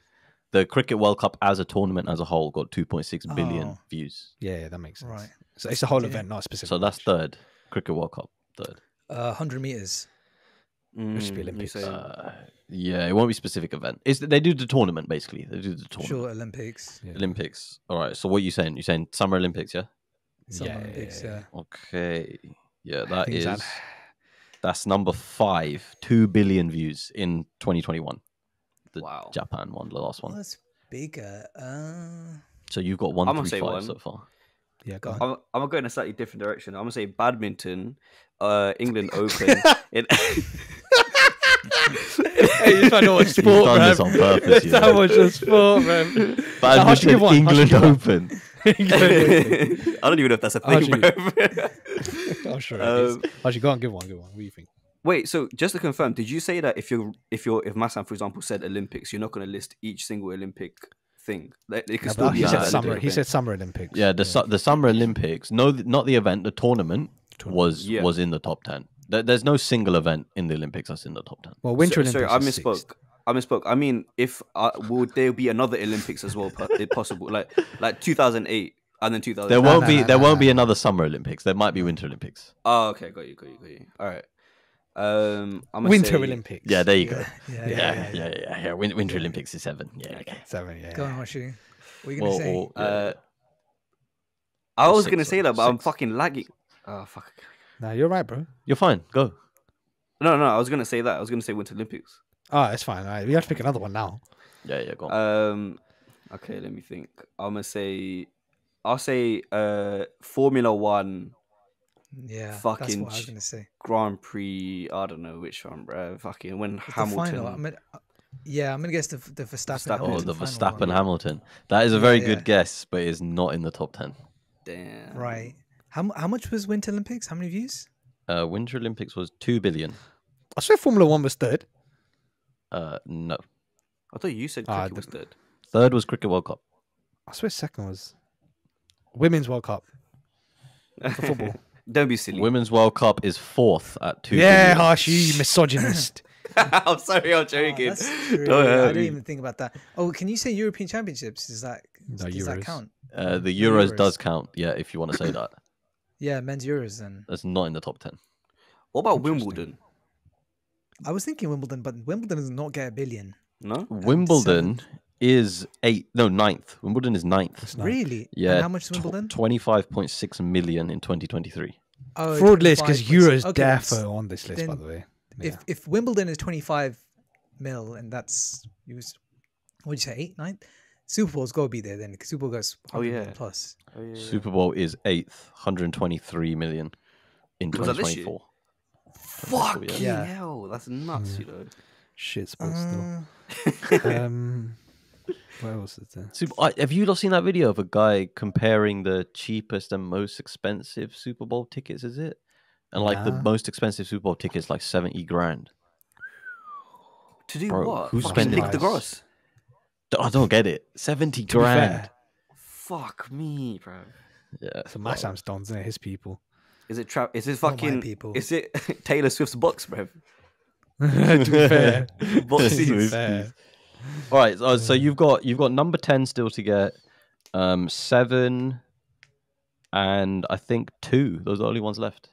The Cricket World Cup as a tournament as a whole got two point six billion oh. views. Yeah, yeah, that makes sense. Right. So it's a whole yeah. event, not specific. So that's third. Cricket World Cup, third. Uh, one hundred meters. Mm, it should be Olympics. Uh, yeah, it won't be specific event. It's, they do the tournament, basically. They do the tournament. Sure, Olympics. Yeah. Olympics. All right, so what are you saying? You're saying Summer Olympics, yeah? Summer yeah. Olympics, yeah. Okay. Yeah, that is... That... That's number five. Two billion views in twenty twenty-one. The wow. Japan one, the last one. Well, that's bigger. Uh... So you've got one, I'm gonna three, say five one. so far. Yeah, go on. I'm, I'm gonna go in a slightly different direction. I'm gonna say badminton, uh, England Open. in... Hey, you know what sport, man. That's how much of sport, man. Badminton, no, England Open. England. I don't even know if that's a thing. I'm sure it um, is. Actually, go on, give one, give one. What do you think? Wait, so just to confirm, did you say that if you're if you're if Massan, for example, said Olympics, you're not going to list each single Olympic thing? Like, it can no, still be he said summer. He said Summer Olympics. Yeah, the yeah. Su the Summer Olympics. No, not the event. The tournament, tournament. was yeah. was in the top ten. There, there's no single event in the Olympics that's in the top ten. Well, Winter so, Olympics. Sorry, I misspoke. Sixth. I misspoke. I mean, if uh, will there be another Olympics as well? If possible, like like two thousand eight. And then two thousand. There won't no, be. No, there no, won't no, be no. another Summer Olympics. There might be Winter Olympics. Oh, okay. Got you. Got you. Got you. All right. Um, I'm Winter say... Olympics. Yeah, there you go. Yeah, yeah, yeah, yeah. yeah, yeah, yeah, yeah. Winter Olympics is seven. Yeah, okay. Seven. Yeah. Go on, what are you, what are you gonna or, say? Or, yeah. uh, I was six, gonna say that, but i I'm fucking lagging. Oh fuck. Nah, you're right, bro. You're fine. Go. No, no, I was gonna say that. I was gonna say Winter Olympics. Oh, it's fine. All right. We have to pick another one now. Yeah, yeah. Go on. Um. Okay, let me think. I'm gonna say. I'll say. Uh, Formula One. Yeah, fucking that's what I was gonna say. Grand Prix, I don't know which one, bro. Fucking when it's Hamilton. The I mean, yeah, I'm gonna guess the the Verstappen. Oh, the Verstappen one. Hamilton. That is a very yeah, good yeah. guess, but it's not in the top ten. Damn. Right. How how much was Winter Olympics? How many views? Uh, Winter Olympics was two billion. I swear Formula One was third. Uh, no. I thought you said cricket uh, was third. Third was Cricket World Cup. I swear second was Women's World Cup for football. Don't be silly. Women's World Cup is fourth at two. Yeah, harsh, you misogynist. I'm sorry, I'm joking. Oh, don't yeah, I didn't even think about that. Oh, can you say European Championships? Is that no, does Euros. that count? Uh, the Euros, Euros does count. Yeah, if you want to say that. Yeah, men's Euros then. That's not in the top ten. What about Wimbledon? I was thinking Wimbledon, but Wimbledon does not get a billion. No, Wimbledon seventh. Is eight? No, ninth. Wimbledon is ninth. ninth. Really? Yeah. And how much is Wimbledon? Twenty-five point six million in twenty twenty-three. Oh, fraud list because Euro's okay, defo on this list, by the way. Yeah. If if Wimbledon is twenty-five mil and that's was, what'd you say, eight, ninth? Super Bowl's got to be there then because Super Bowl goes oh yeah plus. Oh, yeah, yeah. Super Bowl is eighth, hundred twenty-three million in twenty twenty-four. Fuck yeah. yeah, hell, that's nuts, yeah. you know. Shit, sports still. Uh... um. What else is there? Super, uh, have you not seen that video of a guy comparing the cheapest and most expensive Super Bowl tickets? Is it? And nah. like the most expensive Super Bowl tickets, like seventy grand. To do Bro, what? Who's spending the gross? I don't get it. Seventy to grand. Fuck me, bro. Yeah, so Massam's dons and his people. Is it trap? Is it fucking people? Is it Taylor Swift's box, bro? To be fair, boxes. To be fair. All right, so, so you've got you've got number ten still to get, um, seven, and I think two. Those are the only ones left.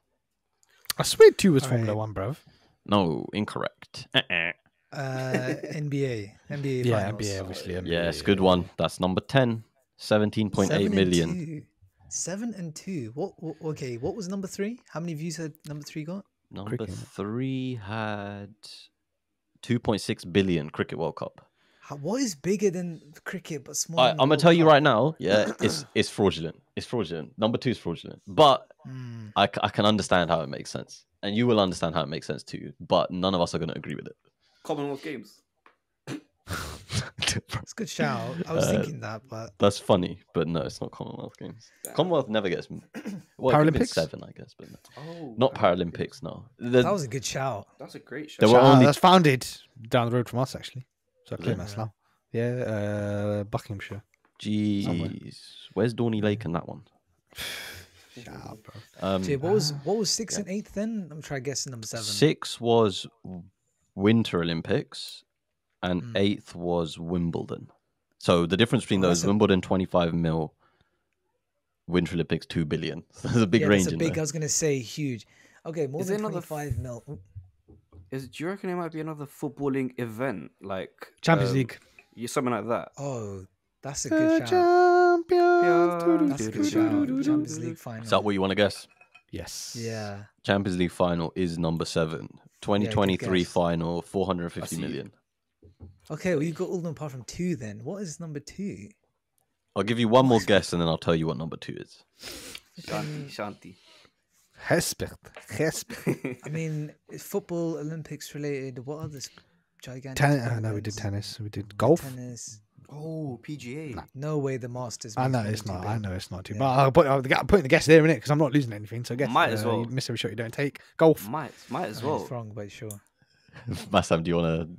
I swear two was Formula One, bruv. No, incorrect. Uh, -uh. uh N B A, N B A, yeah, finals. N B A, obviously. N B A, yes, yeah. good one. That's number ten. Seventeen point eight million. Two. Seven and two. What, what? Okay, what was number three? How many views had number three got? Number cricket. three had two point six billion. Cricket World Cup. What is bigger than cricket but smaller? I, I'm gonna tell you right now. Yeah, it's it's fraudulent. It's fraudulent. Number two is fraudulent. But mm. I I can understand how it makes sense, and you will understand how it makes sense too. But none of us are gonna agree with it. Commonwealth Games. It's a good shout. I was uh, thinking that, but that's funny. But no, it's not Commonwealth Games. Yeah. Commonwealth never gets well, Paralympics seven, I guess, but no. Oh, not Paralympics. Paralympics no, the, that was a good shout. That's a great shout. There were only... That's founded down the road from us, actually. So I claim yeah. that now. Yeah, uh, Buckinghamshire. Jeez, somewhere. Where's Dorney Lake in that one? Shut up, bro. Um, Dude, what was what was six yeah. and eight then? I'm trying to guess number seven. Six was Winter Olympics. And mm. eighth was Wimbledon. So the difference between oh, those, Wimbledon a... twenty-five mil, Winter Olympics two billion. So there's a big yeah, range a in big, there. I was going to say huge. Okay, more is than twenty-five mil. Is, do you reckon it might be another footballing event? Like Champions um, League. Yeah, something like that. Oh, that's a good shout. That's a good shout. Champions League final. Is that what you want to guess? Yes. Yeah. Champions League final is number seven. twenty twenty-three yeah, final, four hundred fifty million. It. Okay, well, you've got all of them apart from two then. What is number two? I'll give you one more guess and then I'll tell you what number two is. Shanti, Shanti. Respect. Respect. I mean, football, Olympics related. What are this gigantic? Ten uh, no, we did tennis. We did golf. Tennis. Oh, P G A. Nah. No way the Masters. I know it's not. Big. I know it's not too. Yeah. But I'll put, I'll put the guess there in it because I'm not losing anything. So guess. Might uh, as well. You miss every shot you don't take. Golf. Might, might as well. It's wrong, but sure. Massam, do you want to...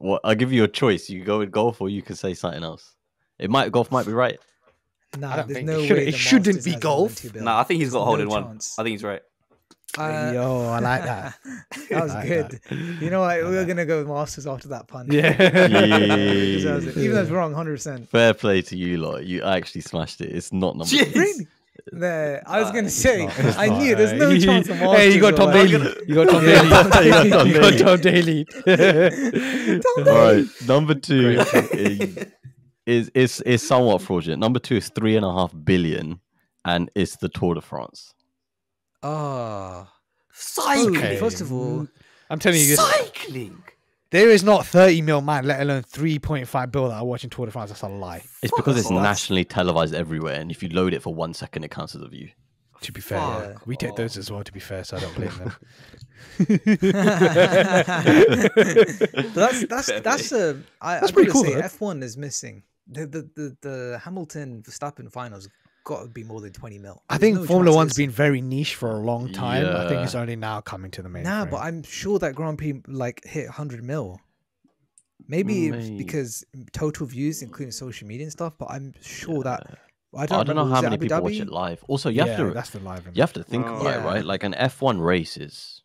Well, I'll give you a choice. You go with golf or you can say something else. It might golf might be right. No, nah, there's no it way. It shouldn't be golf. No, nah, I think he's got hold no in one. I think he's right. Uh, Yo, I like that. That was like good. That. You know what? Like we're going to go with Masters after that pun. Yeah. Even though it's wrong, one hundred percent. Fair play to you lot. You actually smashed it. It's not number Jeez. Really? No, I was uh, gonna say, not, I knew right. there's no chance of Masters. Hey, you got Tom Daly. You got Tom Daly. You got Tom Daly. Tom Daly. All right, number two is is is somewhat fraudulent. Number two is three and a half billion, and it's the Tour de France. Ah, oh, cycling. Okay. First of all, I'm telling you, cycling. There is not thirty mil man, let alone three point five bill that are watching Tour de France. That's a lie. It's because it's nationally televised everywhere, and if you load it for one second, it counts as a view. To be fair, yeah. we take those as well, to be fair, so I don't blame them. But that's that's that's a I, that's I pretty cool. Say F one is missing. The the the, the Hamilton Verstappen finals got to be more than twenty mil. There's I think no Formula One's been very niche for a long time. Yeah. I think it's only now coming to the main. Nah, frame. But I'm sure that Grand Prix like hit one hundred mil. Maybe it's because total views, including social media and stuff. But I'm sure yeah. that I don't, I don't know how many people watch it live. Also, you have yeah, to that's the live. You have to think oh. about yeah. it, right? Like an F one race is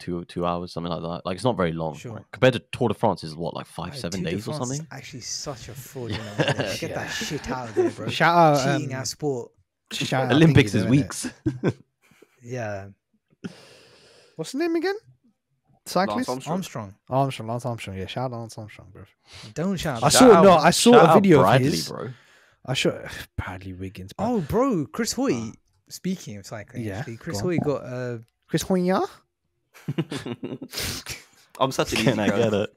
two two hours, something like that. Like it's not very long sure. right? compared to Tour de France. Is what like five, right, seven days or something. Actually, such a fraud. You know, get yeah. that shit out of there, bro. Shout out cheating um, our sport. Shout out Olympics is weeks. yeah. What's the name again? Cyclist Armstrong. Armstrong. Armstrong. Lance Armstrong. Yeah, shout out Lance Armstrong, bro. Don't shout. I shout saw out, no. I saw a video Bradley, of his. Bro. I should Bradley Wiggins. Bro. Oh, bro, Chris Hoy. Uh, speaking of cycling, yeah, actually, Chris go Hoy got uh, Chris Hoyya. I'm such an idiot. I get it,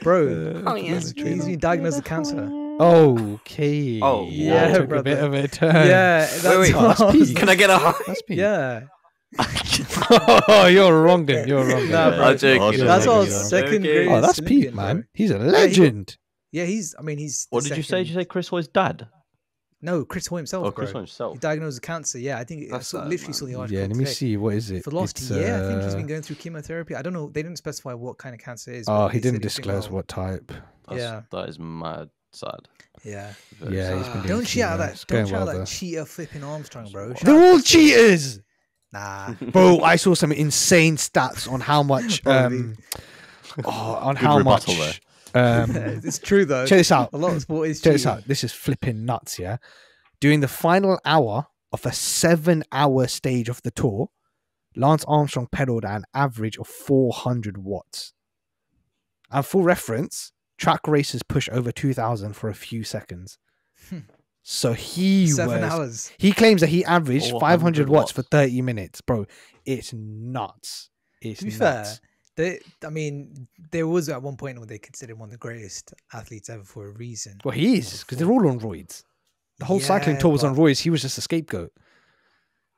bro. Oh, yeah. He's been diagnosed with cancer. Okay. Oh, yeah, yeah bro. A bit of a turn. Yeah. That's wait, wait. Oh, can I get a high? Yeah. Oh, you're wrong, then. You're wrong. Nah, bro. I'm joking. That's our second. Okay. Oh, that's Pete, man. He's a legend. Yeah, he's. I mean, he's. What did second. you say? Did you say Chris Hoy's dad? No, Chris Hoy himself. Oh, Chris Hoy himself. He diagnosed with cancer. Yeah, I think I saw, that, literally man. saw the article. Yeah, let me today. see. What is it? For the last it's, year, uh... I think he's been going through chemotherapy. I don't know. They didn't specify what kind of cancer it is. Oh, he didn't disclose what type. That's, yeah, that is mad sad. Yeah. Very yeah. Sad. He's been don't shout out that. Don't shout well that cheater flipping Armstrong, bro. Shout They're all cheaters. Nah, bro. I saw some insane stats on how much. um, oh, on Good how much. There. Um, it's true though. Check this out. A lot of sport is check this out. This is flipping nuts, yeah. During the final hour of a seven-hour stage of the tour, Lance Armstrong pedaled at an average of four hundred watts. And for reference, track races push over two thousand for a few seconds. Hmm. So he seven was, hours. He claims that he averaged five hundred watts for thirty minutes, bro. It's nuts. It's to be nuts. fair. They, I mean, there was at one point where they considered him one of the greatest athletes ever for a reason. Well, he is, because they're all on roids. The whole yeah, cycling tour was but, on roids. He was just a scapegoat.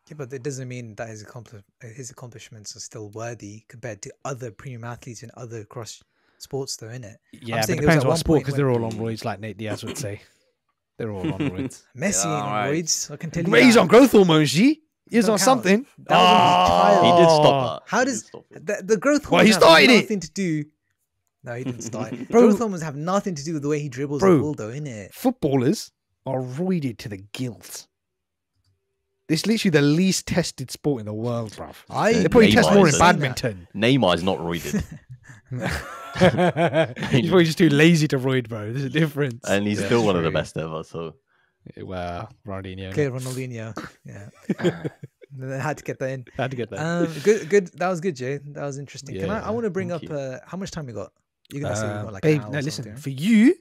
Yeah, but it doesn't mean that his, accompli his accomplishments are still worthy compared to other premium athletes in other cross sports, though, innit? Yeah, it depends on what sport, because they're all on roids, like Nate Diaz would say. They're all on roids. Messi yeah, ain't on right. roids, I can tell you. But he's on growth hormones, G. He's on count. something. That oh, was he did stop that. How does the, the growth hormones well, he started have nothing it. to do? No, he didn't start it. Growth hormones have nothing to do with the way he dribbles Bro, the ball, though, innit? Footballers are roided to the gills. It's literally the least tested sport in the world, bruv. I, they probably Neymar test more in badminton. Neymar's not roided. He's probably just too lazy to roid, bro. There's a difference. And he's yeah, still one true. of the best ever, so... Wow, Ronaldinho. Okay, Ronaldinho. Yeah, I had to get that in. I had to get that. Um, good, good. That was good, Jay. That was interesting. Yeah, Can I? I want to bring Thank up. Uh, how much time we got? You're gonna uh, say we got like babe, an hour no, listen, something. For you,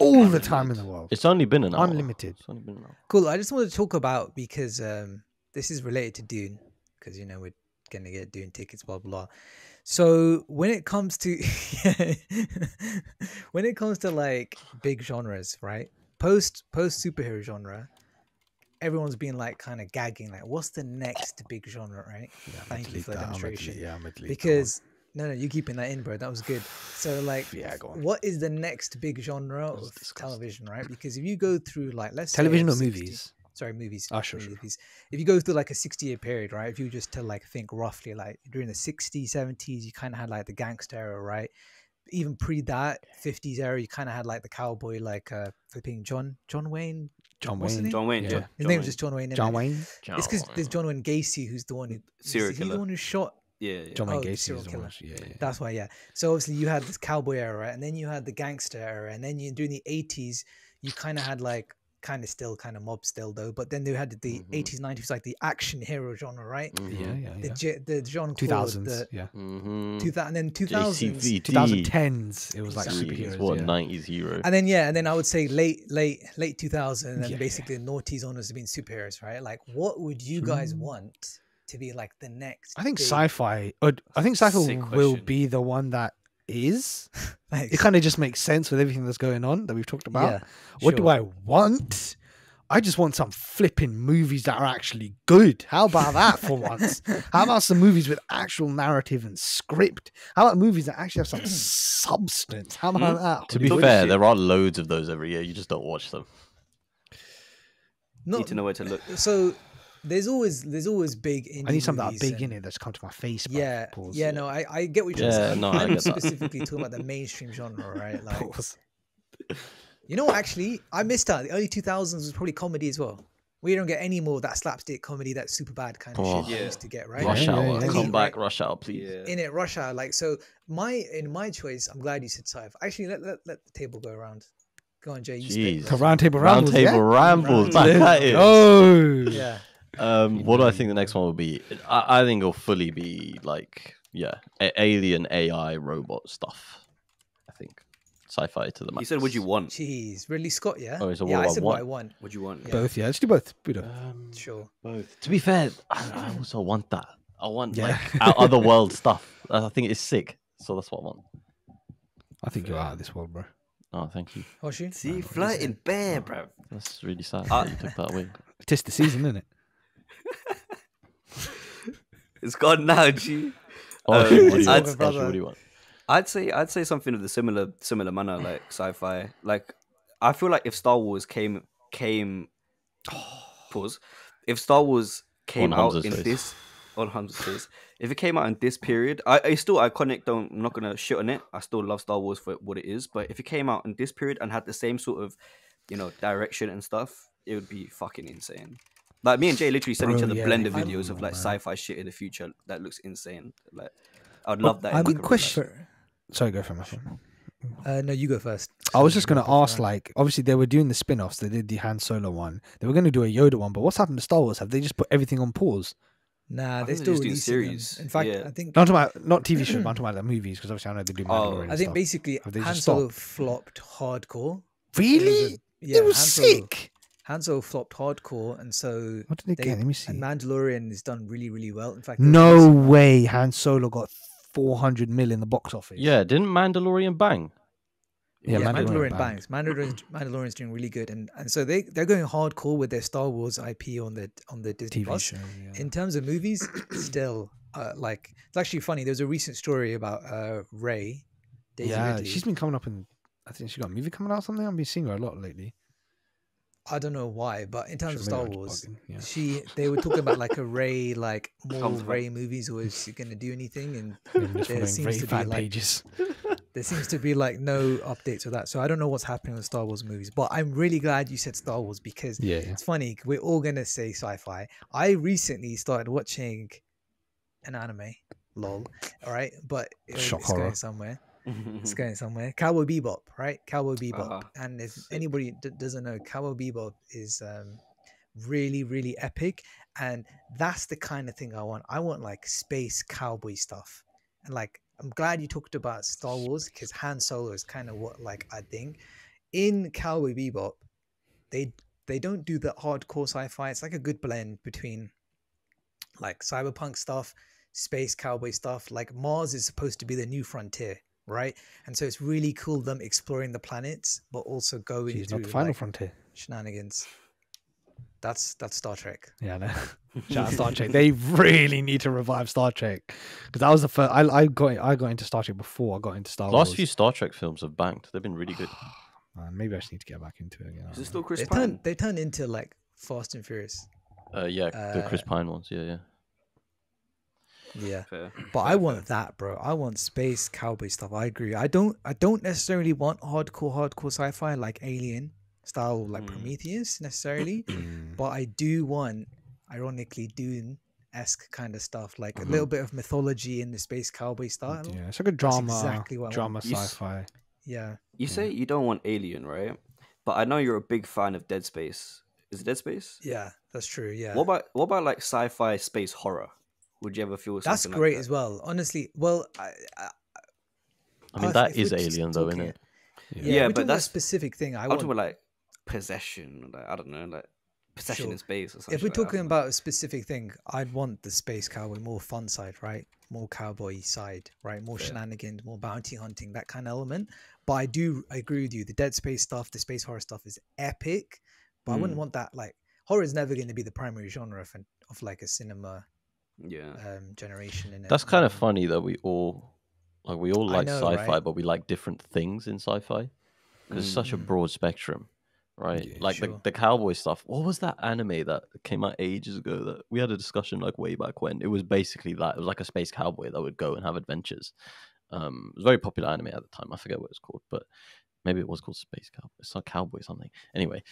all the time in the world. It's only been an hour. Unlimited. It's only been an hour. Cool. I just want to talk about because um, this is related to Dune, because you know we're gonna get Dune tickets, blah blah. So when it comes to when it comes to like big genres, right? Post post superhero genre, everyone's been like kind of gagging, like, what's the next big genre, right? Yeah, Thank you for that demonstration. Lead, yeah, because no, no, you're keeping that in, bro. That was good. So like, yeah, go on. What is the next big genre of television, right? Because if you go through like, let's television say or sixty, movies, sorry, movies, oh, sure, movies. Sure. If you go through like a sixty-year period, right? If you just to like think roughly, like during the sixties, seventies, you kind of had like the gangster era, right? Even pre that fifties era, you kind of had like the cowboy, like uh, flipping John John Wayne. John Wayne. John Wayne. Yeah. John, his John name was just John Wayne. John Wayne. John it's because there's John Wayne Gacy, who's the one who serial killer. The one who shot. Yeah. yeah. John Wayne oh, Gacy is the one. Yeah, yeah. That's why. Yeah. So obviously you had this cowboy era, and then you had the gangster era, and then you during the eighties, you kind of had like kind of still kind of mob still though, but then they had the mm-hmm. eighties, nineties, like the action hero genre, right? Mm-hmm. Yeah, yeah, yeah. The, the Jean-Claude, two thousands, yeah. Mm-hmm. two thousand, and then two thousands, twenty tens, it was like superheroes. It's what, yeah. nineties hero. And then, yeah, and then I would say late, late, late two thousand, and yeah, basically yeah. the noughties onwards have been superheroes, right? Like, what would you guys mm. want to be like the next? I think sci-fi, I think sci-fi will be the one that is Thanks. It kind of just makes sense with everything that's going on that we've talked about. Yeah, what sure. do I want? I just want some flipping movies that are actually good. How about that for once? How about some movies with actual narrative and script? How about movies that actually have some substance? How about mm. that? To be fair, shit? There are loads of those every year. You just don't watch them. Not, need to know where to look. So There's always there's always big indie I need something that's big in it that's come to my face. Yeah, pause, yeah, yeah, no, I, I get what you're yeah, saying. No, I'm I get specifically that. talking about the mainstream genre, right? Like, pause. You know what, actually, I missed out. The early two thousands was probably comedy as well. We don't get any more of that slapstick comedy, that super bad kind of oh, shit yeah. I used to get, right? Rush Hour, yeah, yeah. come back, right? Rush Hour, please. Yeah. In it, Rush Hour. Like, so my in my choice, I'm glad you said sci-fi. Actually, let, let, let the table go around. Go on, Jay. You Jeez. Round Table Rambles. Round Table yeah? Rambles. Back at it. Oh. Yeah. Um, what do I think the next one will be? I, I think it'll fully be like, yeah, alien A I robot stuff. I think sci-fi to the max. You said, "What do you want?" Jeez, Ridley Scott, yeah. Oh, it's a yeah, I said what I want. What do you want? Yeah. Both, yeah. Let's do both. We don't. Um, sure. Both. To be fair, I, I also want that. I want yeah. like our other world stuff. I think it's sick, so that's what I want. I think you're out of this world, bro. Oh, thank you. Horseshoe. See, flirting bare, bro. That's really sad. That you took that away. It is the season, isn't it? It's gone now, G. Oh, um, I'd, I'd, I'd say I'd say something of the similar similar manner, like sci-fi. Like I feel like if Star Wars came came pause, if Star Wars came out in face. this on Hamza's face, if it came out in this period, I it's still iconic. Don't I'm not gonna shit on it. I still love Star Wars for what it is. But if it came out in this period and had the same sort of you know direction and stuff, it would be fucking insane. Like me and Jay literally sent Bro, each other yeah, blender videos know, of like sci-fi shit in the future that looks insane. Like I'd love well, that. Good question. Like... Sorry, go for my phone. Uh, no, you go first. I was just going to ask, like, obviously they were doing the spin-offs. They did the Han Solo one. They were going to do a Yoda one, but what's happened to Star Wars? Have they just put everything on pause? Nah, they're still doing series. Them. In fact, yeah. I think not about not T V shows, but I'm talking about like movies because obviously I know they do. Mandalorian oh, I think stuff. basically Han Solo flopped hardcore. Really? It was, a, yeah, it was sick. Han Solo flopped hardcore, and so what did they, they get? Let me see. And Mandalorian has done really, really well. In fact, no way, Han Solo got four hundred mil in the box office. Yeah, didn't Mandalorian bang? Yeah, yeah, Mandalorian, Mandalorian bangs. Mandalorian's, Mandalorian's doing really good, and and so they they're going hardcore with their Star Wars I P on the on the Disney T V Plus. Show, yeah. In terms of movies, still uh, like it's actually funny. There's a recent story about uh, Ray. Daisy yeah, Ridley. She's been coming up, and I think she got a movie coming out or something. I've been seeing her a lot lately. I don't know why, but in terms Should of Star Wars, yeah. she they were talking about like a Ray, like more Ray movies, or is she going to do anything? And there seems Ray to be like. Pages. There seems to be like no updates with that. So I don't know what's happening with Star Wars movies, but I'm really glad you said Star Wars because yeah, yeah. it's funny. We're all going to say sci-fi. I recently started watching an anime, lol, all right? But it, it's horror. going somewhere. It's going somewhere. Cowboy Bebop, right? Cowboy Bebop. Uh-huh. And if anybody d doesn't know, Cowboy Bebop is um, really, really epic. And that's the kind of thing I want. I want like space cowboy stuff and like, I'm glad you talked about Star Wars because Han Solo is kind of what like I think. In Cowboy Bebop, they they don't do the hardcore sci-fi. It's like a good blend between like cyberpunk stuff, space cowboy stuff. Like Mars is supposed to be the new frontier, right? And so it's really cool them exploring the planets, but also going She's through not the final like, frontier shenanigans. That's that's Star Trek. Yeah, no. Shout out Star Trek. They really need to revive Star Trek because that was the first. I I got I got into Star Trek before I got into Star Last Wars. Last few Star Trek films have banged. They've been really good. Man, maybe I just need to get back into it again. Is it still Chris they Pine? Turn, they turn into like Fast and Furious. Uh, yeah, uh, the Chris Pine ones. Yeah, yeah. Yeah, fair. But fair, I want fair. that, bro. I want space cowboy stuff. I agree. I don't. I don't necessarily want hardcore, hardcore sci-fi like Alien. Style like mm. Prometheus necessarily, but I do want, ironically, Dune-esque kind of stuff, like mm-hmm. a little bit of mythology in the space cowboy style. Yeah, it's like a drama, exactly what drama sci-fi. Yeah. You yeah. say you don't want Alien, right? But I know you're a big fan of Dead Space. Is it Dead Space? Yeah, that's true. Yeah. What about what about like sci-fi space horror? Would you ever feel something that's great like that? as well? Honestly, well, I, I, I mean that is Alien though, isn't it? Yeah, yeah, yeah but that's a specific thing. I, I want to like. Possession, like, I don't know, like possession sure. in space or something. If we're like talking that, about a specific thing, I'd want the space cowboy, more fun side, right? More cowboy side, right? More yeah. shenanigans, more bounty hunting, that kind of element. But I do I agree with you. The Dead Space stuff, the space horror stuff is epic, but mm. I wouldn't want that. Like horror is never going to be the primary genre of, of like a cinema, yeah, um, generation. In That's it. kind of funny that we all like we all like sci-fi, right? But we like different things in sci-fi. Because mm. it's such a broad spectrum. Right, yeah, like sure. the, the cowboy stuff. What was that anime that came out ages ago that we had a discussion like way back when? It was basically that. It was like a space cowboy that would go and have adventures. Um, it was a very popular anime at the time. I forget what it's called, but maybe it was called Space Cowboy. It's like Cowboy something. Anyway,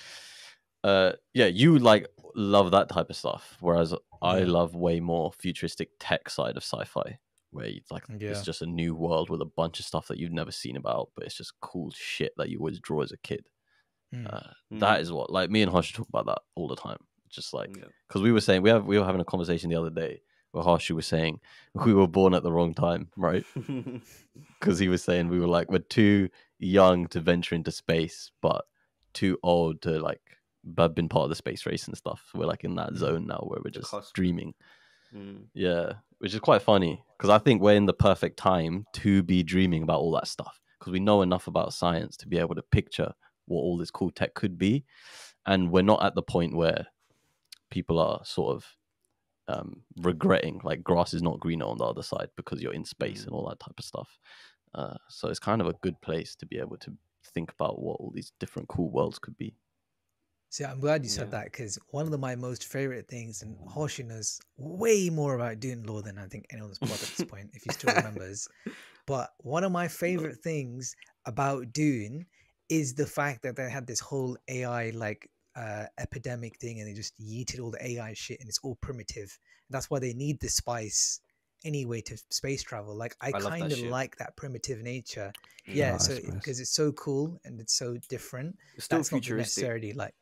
uh, yeah, you like love that type of stuff, whereas yeah. I love way more futuristic tech side of sci-fi, where it's like yeah. it's just a new world with a bunch of stuff that you've never seen about, but it's just cool shit that you always draw as a kid. Uh, mm. That is what like me and Harshu talk about that all the time. Just like because yeah. we were saying we have we were having a conversation the other day where Harshu was saying we were born at the wrong time, right? Because he was saying we were like we're too young to venture into space, but too old to like have been part of the space race and stuff. We're like in that zone now where we're just dreaming. Mm. Yeah, which is quite funny because I think we're in the perfect time to be dreaming about all that stuff because we know enough about science to be able to picture what all this cool tech could be, and we're not at the point where people are sort of um regretting like grass is not greener on the other side because you're in space and all that type of stuff. Uh so it's kind of a good place to be able to think about what all these different cool worlds could be. See, I'm glad you said yeah. that because one of the, my most favorite things, and Harshu knows way more about Dune lore than I think anyone's brought at this point if he still remembers, but one of my favorite things about Dune is the fact that they had this whole A I like uh, epidemic thing, and they just yeeted all the A I shit, and it's all primitive. And that's why they need the spice anyway to space travel. Like I, I kind of like that primitive nature, yeah. yeah so because it's so cool and it's so different. It's still that's futuristic. Not necessarily like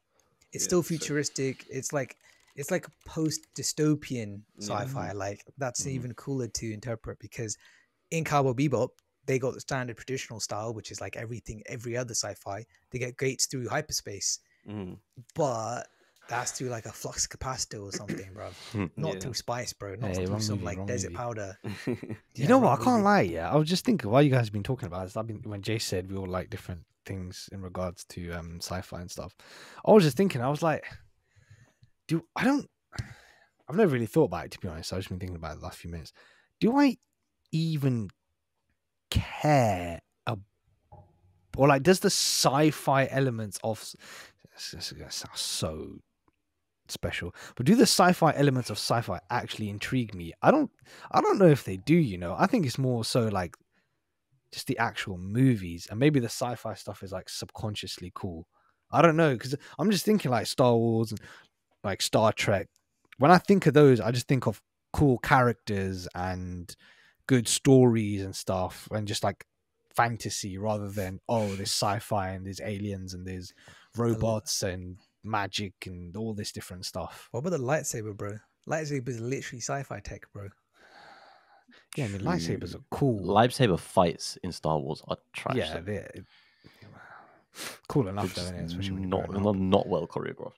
it's yeah, still futuristic. So. It's like it's like post dystopian sci-fi. Yeah. Like that's mm-hmm. even cooler to interpret because in Cowboy Bebop, they got the standard traditional style, which is like everything, every other sci-fi. They get gates through hyperspace. Mm. But That's through like a flux capacitor or something, bro. Not yeah. through spice, bro. Not hey, through some movie, like desert movie. Powder. yeah, you know what? I can't movie. lie. Yeah, I was just thinking while you guys have been talking about this. I've been when Jay said we all like different things in regards to um sci-fi and stuff. I was just thinking. I was like, do I don't? I've never really thought about it, to be honest. I've just been thinking about it the last few minutes. Do I even care about, or like, does the sci-fi elements of that sounds so special, but do the sci-fi elements of sci-fi actually intrigue me? I don't, I don't know if they do. You know, I think it's more so like just the actual movies, and maybe the sci-fi stuff is like subconsciously cool. I don't know, because I'm just thinking like Star Wars and like Star Trek. When I think of those, I just think of cool characters and good stories and stuff, and just like fantasy rather than, oh, there's sci-fi and there's aliens and there's robots and magic and all this different stuff. What about the lightsaber, bro? Lightsaber is literally sci-fi tech, bro. Yeah, I mean, lightsabers are cool. Lightsaber fights in Star Wars are trash. Yeah, they're cool enough though, isn't it? Especially when you're not, not well choreographed.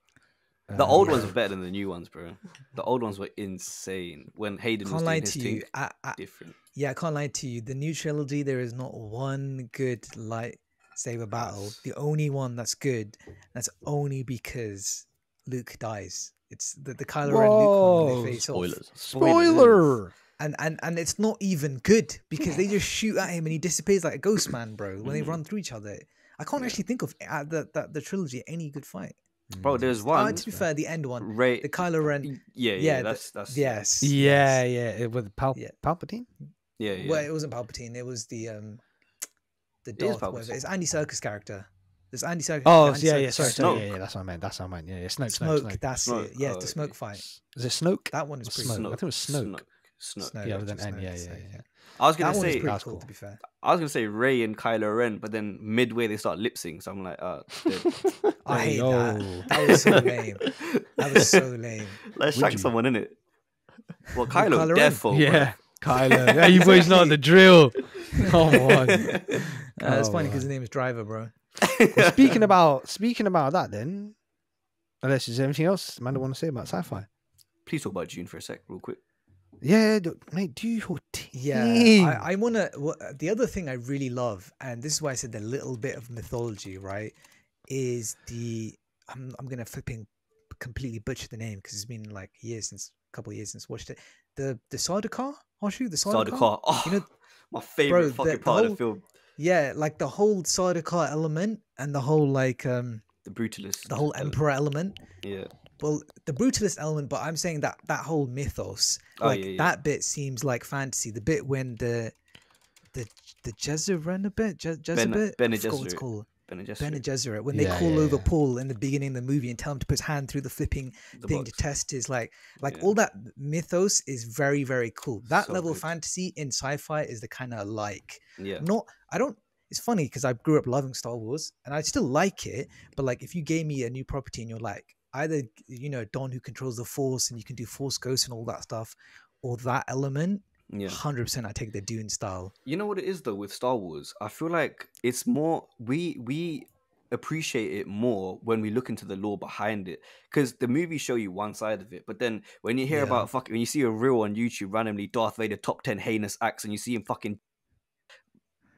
The um, old yeah. ones were better than the new ones, bro. The old ones were insane. When Hayden can't was lie to you, I, I, different. Yeah, I can't lie to you. The new trilogy, there is not one good lightsaber battle. The only one that's good, that's only because Luke dies. It's the, the Kylo Ren Luke one when they face Spoilers. off. Spoilers. Spoiler. And and and it's not even good because they just shoot at him and he disappears like a ghost man, bro. When mm. they run through each other, I can't yeah. actually think of uh, the, the the trilogy any good fight. Bro, there's one. Oh, to be fair, the end one, Ray... the Kylo Ren. Yeah, yeah, yeah that's that's. Yes. Yeah, yes. yeah, with Pal yeah. Palpatine. Yeah, yeah. Well, it wasn't Palpatine. It was the um, the Darth. It it's Andy Serkis' character. It's Andy Serkis. Oh, Andy yeah, Serkis. yeah, sorry, sorry yeah, yeah, that's what I meant. That's what I meant. Yeah, yeah, Snoke, Snoke, Snoke. That's Snoke. it. Yeah, oh, the Smoke yeah. fight. Is it Snoke? That one is pretty. Snoke. Cool. I think it was Snoke. Snoke. Snoke. Yeah, with an N. Yeah, yeah, yeah. I was gonna say, cool, to be fair. I was gonna say Rey and Kylo Ren, but then midway they start lip sync, so I'm like, uh oh, I hate no. that. That was so lame. That was so lame. Let's shank someone in it. Well, Kylo, therefore, yeah, Kylo. Yeah, you boys know the drill. Come on. Uh, that's oh, funny because his name is Driver, bro. Well, speaking about speaking about that, then, unless there's anything else Amanda want to say about sci-fi, please talk about Dune for a sec, real quick. Yeah, mate, do your thing. Yeah, I, I want to... Well, the other thing I really love, and this is why I said the little bit of mythology, right, is the... I'm, I'm going to flipping completely butcher the name because it's been like years since... a couple of years since I watched it. The the Sardaukar? Hoshu? The Sardaukar? Sardaukar. Oh, you know, my favourite fucking the, part the whole, of the film. Yeah, like the whole Sardaukar element and the whole like... um The Brutalist. The whole Emperor element. Yeah. Well, the brutalist element, but I'm saying that that whole mythos, oh, like yeah, yeah. that bit seems like fantasy. The bit when the the the Jezebel bit, Je Jezebel, Bene Gesserit, Bene Gesserit, when yeah, they call yeah, over yeah. Paul in the beginning of the movie and tell him to put his hand through the flipping the thing box. to test his like, like yeah. all that mythos is very very cool. That so level good. of fantasy in sci-fi is the kind of like, yeah, not I don't. It's funny because I grew up loving Star Wars and I still like it, but like if you gave me a new property and you're like, either, you know, Don who controls the force and you can do force ghosts and all that stuff, or that element, yeah, one hundred percent I take the Dune style. You know what it is though with Star Wars? I feel like it's more, we we appreciate it more when we look into the lore behind it, because the movies show you one side of it, but then when you hear yeah. about fucking, when you see a reel on YouTube randomly, Darth Vader top ten heinous acts, and you see him fucking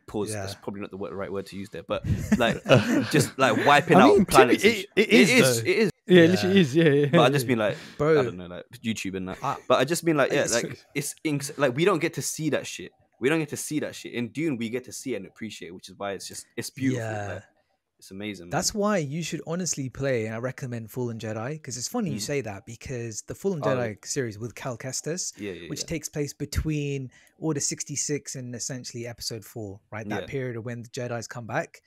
Pause. Yeah. That's probably not the right word to use there, but like just like wiping I out mean, planets. It, it, it is. It is, it is. Yeah, yeah, literally is. Yeah, yeah. But I just mean like, bro, I don't know, like YouTube and that. I, but I just mean like, yeah, like it's like we don't get to see that shit. We don't get to see that shit. In Dune, we get to see it and appreciate, which is why it's just it's beautiful. Yeah. Like, it's amazing. That's man. why you should honestly play. And I recommend Fallen Jedi, because it's funny mm. you say that, because the Fallen oh. Jedi series with Cal Kestis, yeah, yeah, which yeah. takes place between Order sixty-six and essentially Episode Four, right? That yeah. period of when the Jedi's come back.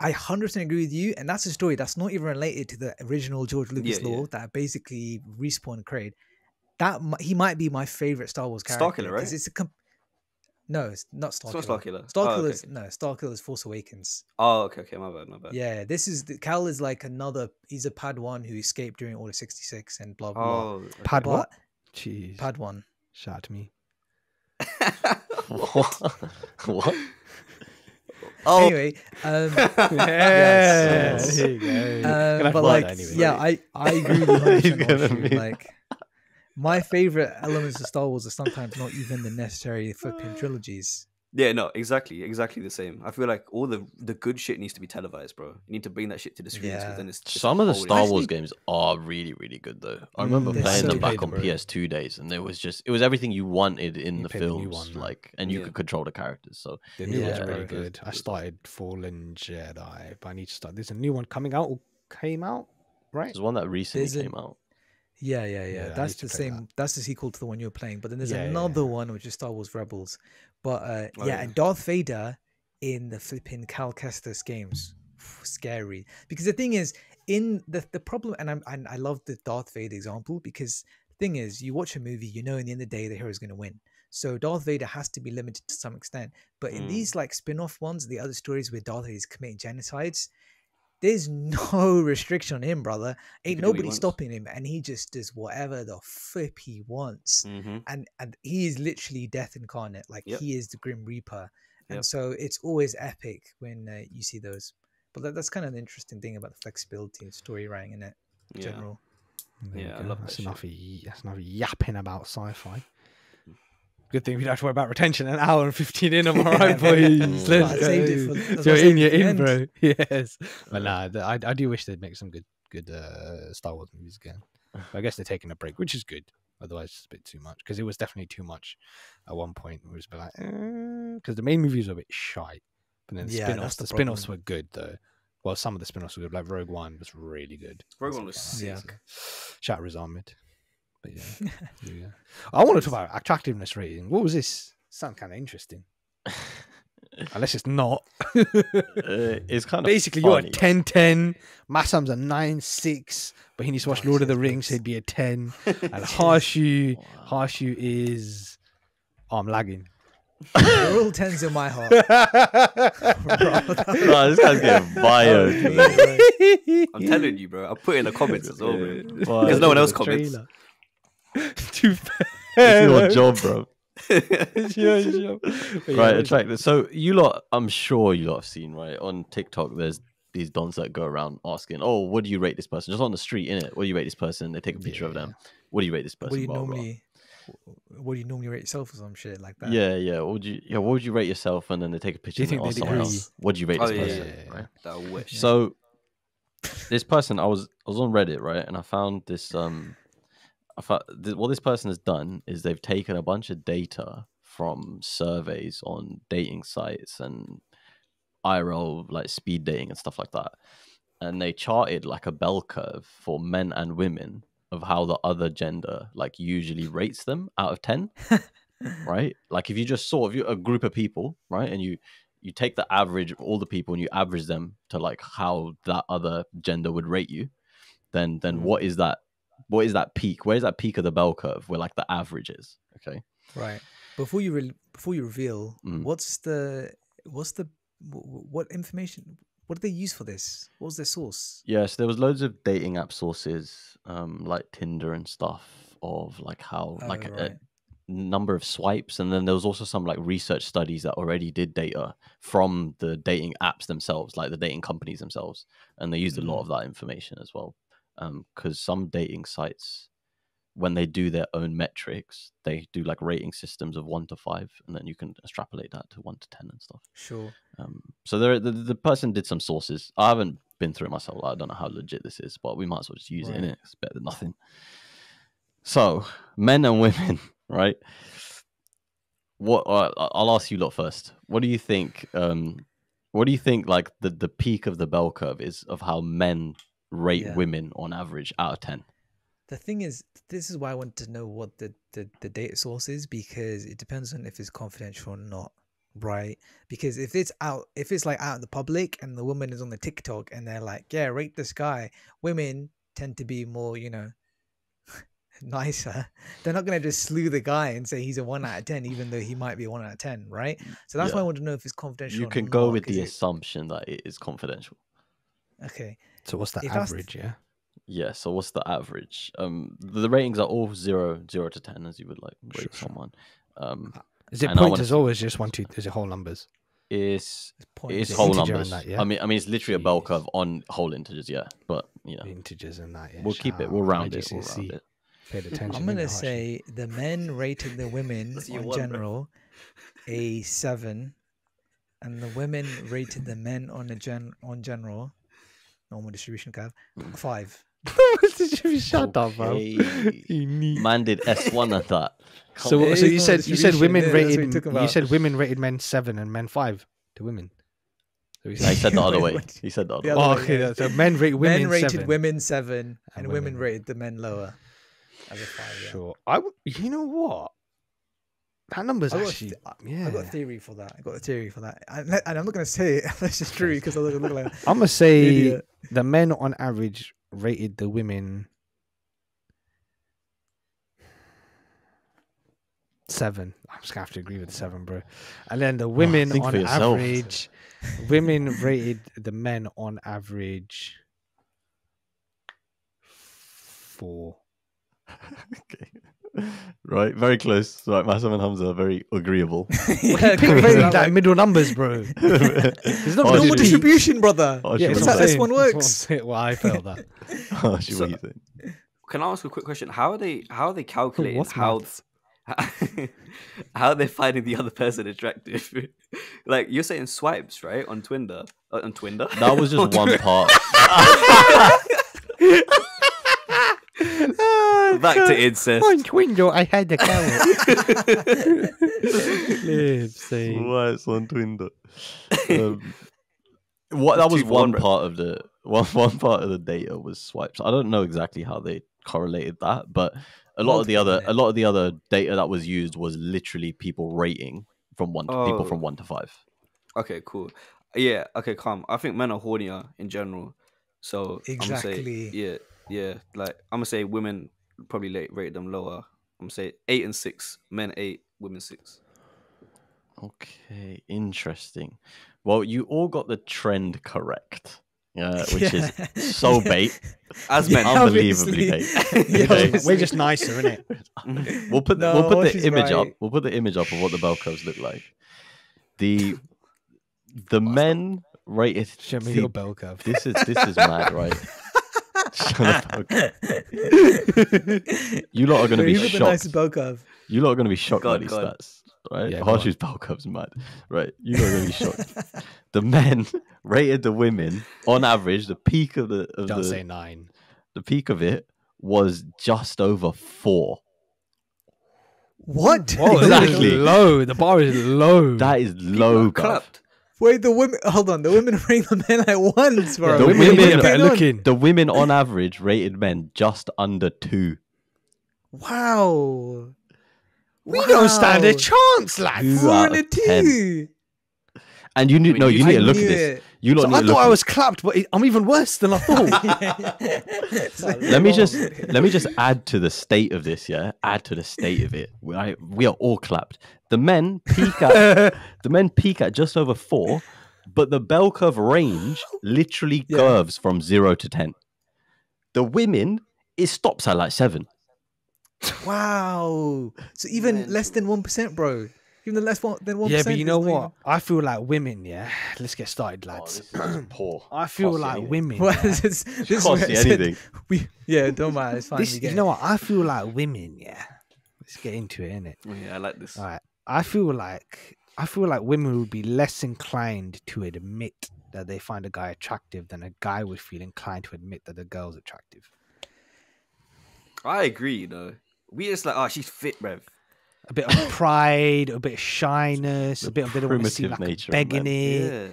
I one hundred percent agree with you, and that's a story that's not even related to the original George Lucas yeah, lore yeah. that basically Respawn created. That he might be my favorite Star Wars character. Starkiller, right? It's a comp No, it's not Starkiller. It's not Starkiller. Starkiller's oh, okay. no, Starkiller's Force Awakens. Oh, okay, okay, my bad, my bad. Yeah, this is Cal is like another. He's a Padawan who escaped during Order sixty-six and blah blah. Oh, okay. Padawan. Jeez. Padawan. Shout at me. What? What? Oh. Anyway, um, yes, yes. There you go. Um, but like, anyway. yeah, I I agree with you. Like, my favorite elements of Star Wars are sometimes not even the necessary flipping trilogies. Yeah, no, exactly, exactly the same. I feel like all the the good shit needs to be televised, bro. You need to bring that shit to the screens. Yeah. Then it's, it's Some of the Star Wars actually... games are really, really good though. I remember mm, playing so them back good, on bro. P S two days, and there was just it was everything you wanted in you the films, one, like, and you yeah. could control the characters. So the new yeah, one's really good. good. I started Fallen Jedi, but I need to start. There's a new one coming out or came out, right? There's one that recently there's came a... out. Yeah, yeah, yeah. yeah that's the same. That. That's the sequel to the one you were playing. But then there's yeah, another yeah. one, which is Star Wars Rebels. But uh, oh, yeah, yeah, and Darth Vader in the flipping Cal Kestis games, scary. Because the thing is, in the the problem, and I and I love the Darth Vader example, because the thing is, you watch a movie, you know, in the end of the day, the hero is going to win. So Darth Vader has to be limited to some extent. But in mm. these like spin-off ones, the other stories where Darth Vader is committing genocides, there's no restriction on him, brother. Ain't nobody stopping him, and he just does whatever the flip he wants. Mm-hmm. And and he is literally death incarnate. Like yep. he is the Grim Reaper, and yep. so it's always epic when uh, you see those. But that, that's kind of an interesting thing about the flexibility of story writing in it, in yeah. general. Yeah, I love that's that enough. Shit. That's enough yapping about sci-fi. Good thing we don't have to worry about retention. An hour and fifteen in, I'm all right, boys. Let's go. So you're in, you're in, bro. Yes. But nah, I, I do wish they'd make some good good uh, Star Wars movies again. But I guess they're taking a break, which is good. Otherwise, it's a bit too much. Because it was definitely too much at one point. It was a bit like, because eh. the main movies were a bit shy. But then the yeah, spin-offs, the, the spin-offs were good, though. Well, some of the spin-offs were good. Like Rogue One was really good. Rogue One was sick. Yeah. Shatter is armored. Yeah. yeah. I want to talk about attractiveness rating. What was this? Sound kind of interesting. Unless it's not. uh, it's kind of basically funny. You're a ten ten. Massam's a nine six, but he needs to watch Lord of the Rings. He'd be a ten. And Harshu, wow. Harshu is. Oh, I'm lagging. They're all tens in my heart. No, this guy's getting bio. I'm telling you, bro. I put it in the comments as well, because no one else comments. Trailer. Too fair. It's your job, bro. It's your job. Right, attractive. So you lot, I'm sure you lot have seen, right? On TikTok, there's these dons that go around asking, oh, what do you rate this person? Just on the street, innit? What do you rate this person? They take a picture yeah. of them. What do you rate this person? What do you, blah, normally, blah. What do you normally rate yourself or some shit like that? Yeah, yeah. What would you, yeah, what would you rate yourself? And then they take a picture of someone agree? Else. What do you rate this oh, yeah, person? Yeah, yeah, right? That wish. So this person, I was, I was on Reddit, right? And I found this... um. What this person has done is they've taken a bunch of data from surveys on dating sites and I R L, like speed dating and stuff like that. And they charted like a bell curve for men and women of how the other gender like usually rates them out of ten, right? Like if you just saw if you a group of people, right? And you, you take the average of all the people and you average them to like how that other gender would rate you, then, then what is that? What is that peak? Where's that peak of the bell curve where like the average is? Okay. Right. Before you re before you reveal, mm. what's the what's the what information? What did they use for this? What was their source? Yes, yeah, so there was loads of dating app sources, um, like Tinder and stuff, of like how oh, like right. a, a number of swipes, and then there was also some like research studies that already did data from the dating apps themselves, like the dating companies themselves, and they used mm. a lot of that information as well. Um, because some dating sites, when they do their own metrics, they do like rating systems of one to five, and then you can extrapolate that to one to ten and stuff. Sure. Um, so there, the, the person did some sources. I haven't been through it myself. I don't know how legit this is, but we might as well just use right. it, innit? It's better than nothing. So men and women, right? What? Uh, I'll ask you lot first. What do you think? Um, what do you think? Like the the peak of the bell curve is of how men rate yeah. women on average out of ten. The thing is, this is why I want to know what the, the the data source is, because it depends on if it's confidential or not, right? Because if it's out, if it's like out in the public and the woman is on the TikTok and they're like, yeah, rate this guy, women tend to be more, you know, nicer. They're not going to just slew the guy and say he's a one out of ten, even though he might be a one out of ten, right? So that's yeah. why I want to know if it's confidential. You can or go not, with the assumption that it is confidential. Okay. So what's the if average, yeah? Yeah, so what's the average? Um, the ratings are all zero, zero to ten, as you would like rate sure, someone. Um, is it point as always just one, two, is it whole numbers? is is whole numbers. That, yeah? I mean, I mean, it's literally Jeez. a bell curve on whole integers, yeah. But you know, integers and that. Yeah. We'll keep it. We'll round it. We'll round it. Paid attention. I'm gonna say the men rated the women in want, general bro? a seven, and the women rated the men on a gen on general normal distribution curve a five. Shut okay. up, bro. Man did S one at that. So, it so you said you said women yeah, rated you said women rated men seven and men five to women. So he, said, no, he said the other way. He said the other the way. Other oh, way yeah. So men rated women men rated seven. women seven, and, and women, women rated the men lower. As a five, yeah. Sure. I w you know what? That number's I actually. Got yeah. I got a theory for that. I got a theory for that, I, and I'm not going to say it. This is true because I look, look like. I'm gonna say idiot. the men on average rated the women seven. I'm just gonna have to agree with the seven, bro. And then the women oh, on average, women rated the men on average four. Okay. Right, very close. Right, Masam and Hamza are very agreeable. yeah, very like like middle numbers, bro. There's not oh, normal distribution, brother. Oh, yeah, that's how this one works. Well, I failed that. oh, so, what you think? Can I ask a quick question? How are they? How are they calculating What's how? how they're finding the other person attractive? Like you're saying, swipes, right? On Tinder, uh, on Tinder. That was just one part. Back to incest. On Twinder, I had the carrot. Why it's on Twinder? Um, what that was one part of the one one part of the data was swipes. I don't know exactly how they correlated that, but a lot of the other a lot of the other data that was used was literally people rating from one to, oh. people from one to five. Okay, cool. Yeah. Okay, calm. I think men are hornier in general. So exactly. I'm gonna say, yeah, yeah. Like I'm gonna say women. Probably late, rate them lower. I'm saying eight and six, men eight, women six. Okay, interesting. Well, you all got the trend correct, uh, which yeah. is so bait, as yeah, men, unbelievably bait. Yeah, okay. We're just nicer, isn't it? We'll put no, we'll put the image right. up. We'll put the image up of what the bell curves look like. The the awesome. men rated Show me the, your bell curve. This is this is mad, right? you lot are going to be shocked. The nicest bell curve. You lot are going to be shocked by these stats, right? Yeah, Harshu's bell curve's mad, right? You lot are going to be shocked. The men rated the women on average. The peak of the of don't the, say nine. The peak of it was just over four. What? Whoa, exactly. That is low. The bar is low. That is low. Clapped. Wait, the women. Hold on, the women rated the men at once, bro. The women, women are looking. The women on average rated men just under two. Wow, we wow. don't stand a chance, lads. Two out of ten. And you knew, I mean, no, you I need to look at this. It. You lot so need I to thought I was clapped, but I'm even worse than I thought. let me just let me just add to the state of this. Yeah, add to the state of it. We are, we are all clapped. The men peak at the men peak at just over four, but the bell curve range literally yeah. curves from zero to ten. The women it stops at like seven. Wow! So even man. Less than one percent, bro. Even less one, than one percent. Yeah, but you know what? Doing... I feel like women, yeah. Let's get started, lads. Oh, this is poor. I feel Cost like women. Well, yeah. this this Cost anything. Said, we, yeah, don't matter. It's fine. This, you know what? I feel like women, yeah. Let's get into it, innit? Oh, yeah, I like this. All right. I feel like I feel like women would be less inclined to admit that they find a guy attractive than a guy would feel inclined to admit that the girl's attractive. I agree, though. We just like, oh, she's fit, bruv. A bit of pride, a bit of shyness, a bit of a primitive like nature, begging it. Yeah.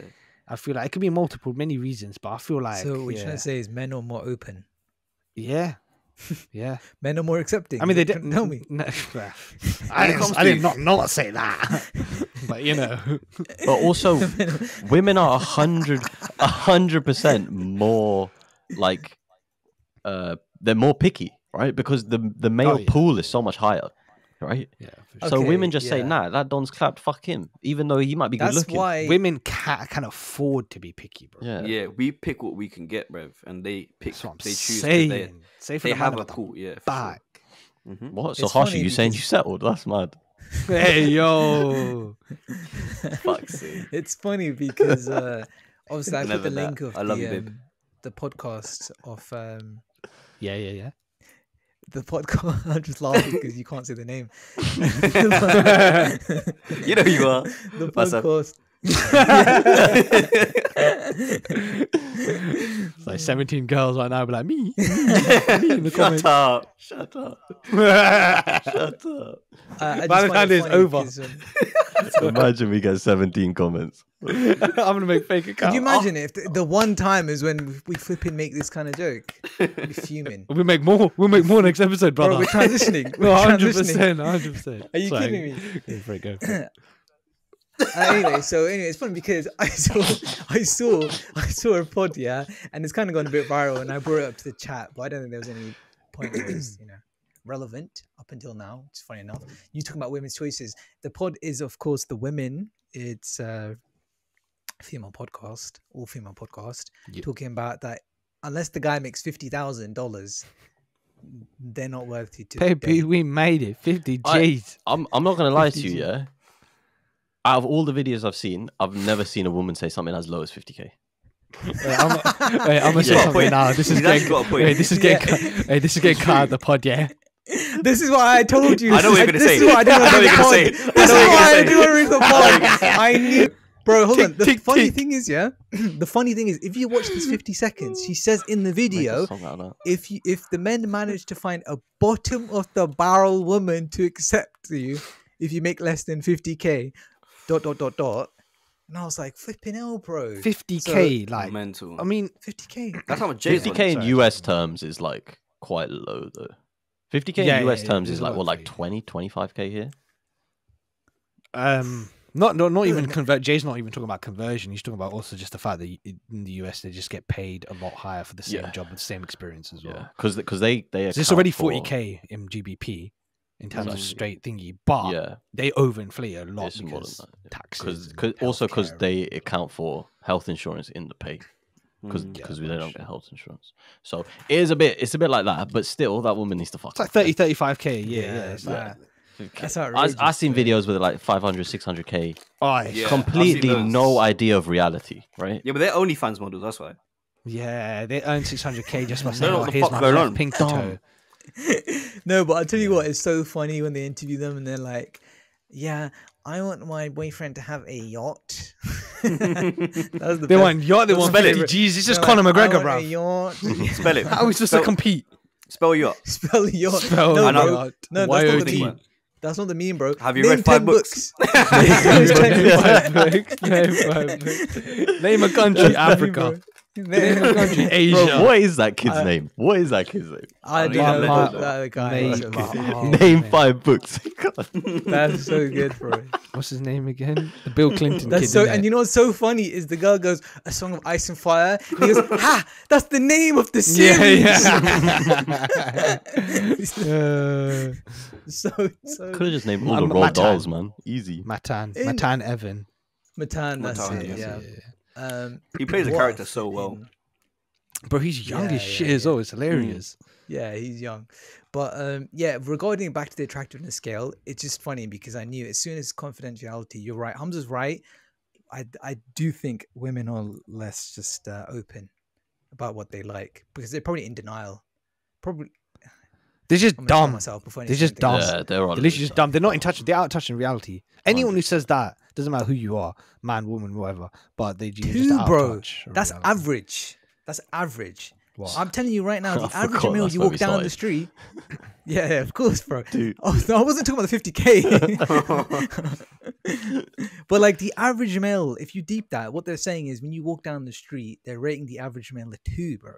I feel like it could be multiple, many reasons, but I feel like. So, what yeah. you're trying to say is men are more open. Yeah. Yeah. Men are more accepting. I mean, they, they didn't know me. No, I, didn't, I did not not say that. But, you know. But also, women are one hundred percent more like, uh, they're more picky, right? Because the, the male oh, yeah. pool is so much higher. Right, yeah. Sure. So okay, women just yeah. say, "Nah, that Don's clapped. Fuck him," even though he might be That's good looking. Why... Women can, can afford to be picky, bro. Yeah. yeah, we pick what we can get, bro, and they pick. That's what I'm they choose. They, say for they the have a cool, yeah, back. Sure. Mm-hmm. What? So Harsha, you saying you settled? That's mad. Hey, yo. Fuck's sake. It's funny because uh, obviously I put the that. link of I the, um, the podcast of... Um, yeah, yeah, yeah. The podcast, I'm just laughing because you can't say the name. You know you are. The podcast. It's like seventeen girls right now be like, me, me, me in the Shut comments. up. Shut up. Shut up. Uh, By the time it's over. Um, imagine we get seventeen comments. I'm going to make fake accounts. Can you imagine oh. if the, the one time is when we flipping make this kind of joke? We're fuming. We'll make more. We'll make more next episode, brother. Bro, we're transitioning. We're one hundred percent, transitioning. one hundred percent. Are you Sorry. kidding me? Go for it, go for it. uh, anyway, so anyway, it's funny because I saw, I saw, I saw a pod, yeah, and it's kind of gone a bit viral, and I brought it up to the chat, but I don't think there was any point where it was, you know, relevant up until now. It's funny enough. You talking about women's choices? The pod is, of course, the women. It's a female podcast, all female podcast, yep. talking about that. Unless the guy makes fifty thousand dollars, they're not worth it. Baby, them. we made it fifty G's. I, I'm, I'm not gonna lie to you, yeah. Out of all the videos I've seen, I've never seen a woman say something as low as fifty K. Wait, I'm, wait, I'm gonna say yeah. something now. This is He's getting, got a point. Wait, this is getting, yeah. ca wait, this is getting cut out of the pod, yeah. This is what I told you. I know what you're gonna say. This is what I know you're gonna say. This is why I do a read the pod. I knew, bro. Hold tick, on. The tick, funny tick. thing is, yeah. The funny thing is, if you watch this fifty seconds, she says in the video, if you, if the men manage to find a bottom of the barrel woman to accept you, if you make less than fifty K. Dot dot dot dot, and I was like, "Flipping hell, bro!" Fifty k, so, like mental. I mean, fifty k. That's how much. Fifty k in U S terms is like quite low, though. Fifty k yeah, in U S yeah, terms yeah, is like what, like twenty, twenty-five K here. Um, not not not even convert. Jay's not even talking about conversion. He's talking about also just the fact that in the U S they just get paid a lot higher for the same yeah. job and the same experience as well. Because yeah. because they they it's already forty k for... in G B P. In terms exactly. of straight thingy, but yeah. they overinflate a lot it's because that, yeah. taxes. Cause, cause, also because they account for health insurance in the pay, because mm, yeah, because we don't sure. get health insurance. So it is a bit, it's a bit like that. But still, that woman needs to fuck. It's like thirty, thirty-five K a year. Yeah, yeah, it's yeah. Like, that's outrageous. I, I've seen videos with like five hundred, six hundred K. Oh, yeah. Completely no idea of reality, right? Yeah, but they're OnlyFans models. That's why. Yeah, they earn six hundred K just by saying, "Oh, here's my pink toe." No, but I'll tell you yeah. what, it's so funny when they interview them and they're like, yeah, I want my boyfriend to have a yacht. that was the they best. want yacht, they want fifty G's. It's just they're Conor like, McGregor, bro. Yacht. Spell it. How are we supposed to compete? Spell yacht. Spell yacht. Spell no, bro. No, that's not the meme. That's not the meme, bro. Have you Name read five books? books. Name a country, Africa. Asia. Bro, what is that kid's uh, name? What is that kid's name? I don't I know. That guy. Name, oh, name five books. That's so good, bro. What's his name again? The Bill Clinton. That's kid so. And you know what's so funny is the girl goes, "A Song of Ice and Fire." And he goes, "Ha! That's the name of the series." Yeah, yeah. uh, so so. Could have just named all um, the Roald Dahls, man. Easy. Matan. In... Matan Evan. Matan. That's Matan, it. Yes, yeah. yeah. Um, he plays the character so well, bro. He's young yeah, as shit yeah, as well. It's hilarious. Yeah, he's young, but um, yeah. Regarding back to the attractiveness scale, it's just funny because I knew as soon as confidentiality, you're right. Hamza's right. I I do think women are less just uh, open about what they like because they're probably in denial. Probably they're just I'm dumb. Myself before they're just dumb. Yeah, they're, they're literally just dumb. They're not in touch. They're out of touch in reality. Anyone who says that. Doesn't matter who you are, man, woman, whatever. But they Dude, just out bro, that's reality. average. That's average. What? I'm telling you right now, the I average male you walk down started. the street. Yeah, yeah, of course, bro. Dude. Oh, no, I wasn't talking about the fifty K. But like the average male, if you deep that, what they're saying is when you walk down the street, they're rating the average male a two, bro.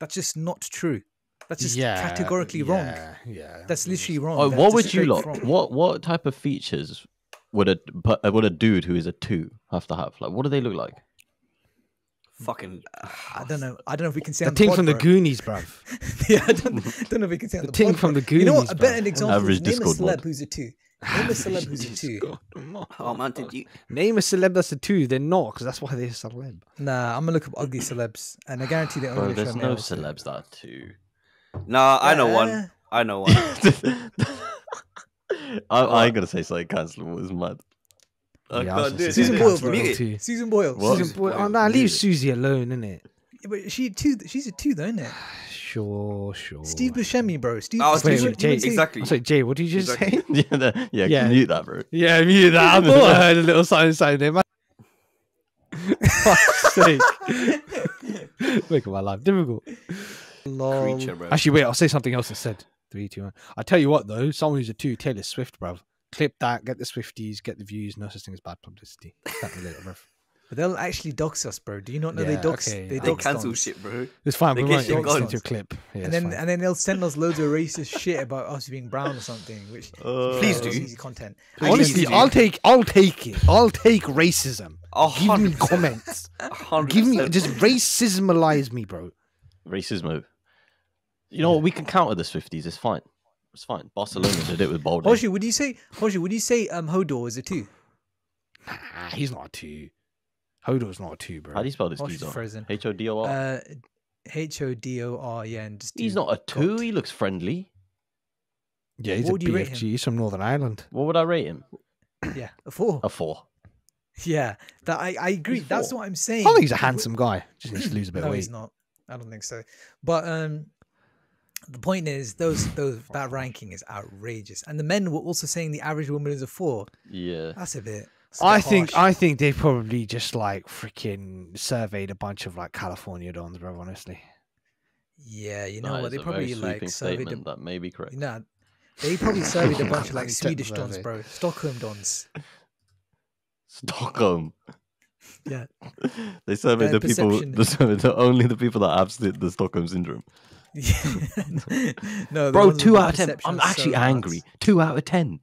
That's just not true. That's just yeah, categorically yeah, wrong. Yeah, that's literally wrong. Oh, that's what would you lot? What what type of features? Would a would a dude who is a two have to have? Like, what do they look like? Fucking, uh, I don't know. I don't know if we can say the, on the thing pod, from bro. the Goonies, bruv. Yeah, I don't, don't know if we can say the, the thing pod, from the Goonies. You know what? A better bruv. example. Average name Discord a celeb mod. who's a two. Name a celeb who's a two. Oh man, did you name a celeb that's a two? They're not, because that's why they're a celeb. Nah, I'm gonna look up ugly celebs, and I guarantee they only. Bro, there's no celebs that are two. Nah, I know one. I know one. I, I gotta say something cancelable is mad. I yeah, can't I do it. Susan Boyle, mute it. Susan Boyle. What? Susan Boyle. Oh, nah, leave Susie alone, innit? Yeah, but she too. She's a two, though, isn't it? Sure, sure. Steve Buscemi, bro. Steve. Oh, Buscemi. Wait, wait, Jay, exactly. I was like, Jay, what did you just exactly. say? yeah, the, yeah, yeah, mute that, bro. Yeah, mute that. I thought I heard a little sign inside there. Fuck's sake! Make my life difficult. Creature, bro. Actually, wait. I'll say something else instead. Three, two, one. I tell you what, though, someone who's a two, Taylor Swift, bruv. Clip that, get the Swifties, get the views. No such thing as bad publicity. That's later, bruv. But they'll actually dox us, bro. Do you not know yeah, they dox? Okay, they, yeah. they cancel us. Shit, bro. It's fine. They we get won't to a clip, yeah, and then fine. and then they'll send us loads of racist shit about us being brown or something. Which uh, please do easy content. Please Honestly, do. I'll take, I'll take it. I'll take racism. Give me comments. Give me just racismalize me, bro. Racismo. You know what? We can counter the Swifties. It's fine. It's fine. Barcelona did it with Bolden. Hoshi, would you say? Hoshi, would you say? Um, Hodor is a two. Nah, he's not a two. Hodor's not a two, bro. How do you spell this dude? H O D O R. H O D O R. Yeah, and just he's not a two. God. He looks friendly. Yeah, he's what a B F G. He's from Northern Ireland. What would I rate him? Yeah, a four. A four. Yeah, that I I agree. He's That's four. What I'm saying. I think he's a handsome guy. Just needs to lose a bit of no, weight. He's not. I don't think so. But um, the point is, those those that ranking is outrageous, and the men were also saying the average woman is a four. Yeah, that's a bit. I think harsh. I think they probably just like freaking surveyed a bunch of like California dons, bro. Honestly, yeah, you know that what they probably like surveyed a, that may be correct. No, nah, they probably surveyed a bunch of like Swedish dons, bro. Stockholm dons. Stockholm. Yeah. They surveyed the people. They surveyed the, only the people that have the Stockholm syndrome. Yeah. No, bro. Two out of ten. I'm actually so angry. Nuts. Two out of ten.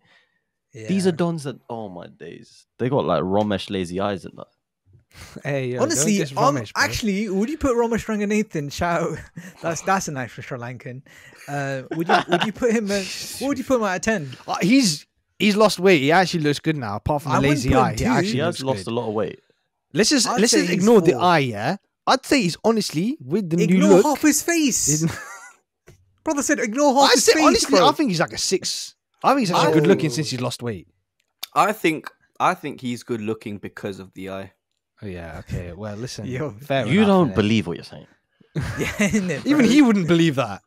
Yeah. These are dons that, oh my days, they got like Romesh lazy eyes and that. Hey, yo, honestly, Romesh, um, actually, would you put Romesh Ranganathan? Shout out. That's that's a nice for Sri Lankan. Uh, would you would you put him? A, what would you put him out of ten? Uh, he's he's lost weight. He actually looks good now, apart from the I lazy eye. He actually he has lost good. a lot of weight. Let's just I'd let's just ignore four. the eye. Yeah, I'd say he's honestly with the ignore new look. Half his face. Brother said ignore half I'd his say, face. Honestly, bro. I think he's like a six. I think he's actually oh. good looking since he's lost weight. I think I think he's good looking because of the eye. Oh yeah, okay. Well, listen, Yo, fair you enough, don't man. believe what you're saying. Yeah, it, even he wouldn't believe that.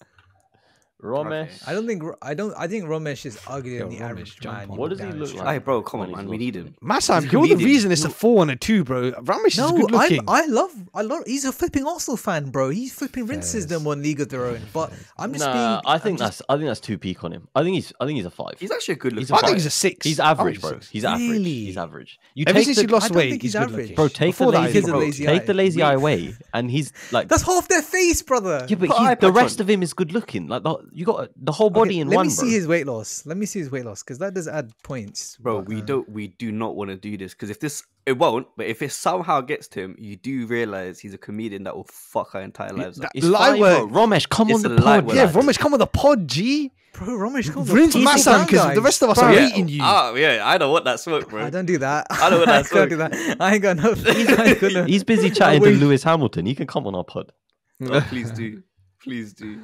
Romesh, I don't think I don't. I think Romesh is uglier than the Romesh average man. What does he look like? Hey, bro, come on, man. We need him. Masam, you're the reason it's a four and a two, bro. Romesh no, is good looking. I, I love, I love. He's a flipping Arsenal fan, bro. He's flipping rinses them on League of Their Own. But I'm just nah, being. I think I'm that's. Just, I think that's too peak on him. I think he's. I think he's a five. He's actually a good looking. I think he's a six. He's average, bro. He's average. Really? He's average. You Ever take since the, he lost weight, he's average, bro. Take the lazy, take the lazy eye away, and he's like. That's half their face, brother. Yeah, but the rest of him is good looking, like the. You got the whole body okay, in let one. Let me see bro. his weight loss. Let me see his weight loss because that does add points. Bro, but, we uh... don't. We do not want to do this because if this, it won't. But if it somehow gets to him, you do realize he's a comedian that will fuck our entire lives. That, it's light work, Romesh. Come it's on the pod. Yeah, Romesh, come on the pod. G. Bro, Romesh, come on the pod. Rinse Masam because the rest of us bro, are yeah. eating you. Oh yeah, I don't want that smoke, bro. I don't do that. I don't want that smoke. I can't do that. I ain't got enough. Ain't gonna... He's busy chatting to Lewis Hamilton. He can come on our pod. Oh, please do, please do.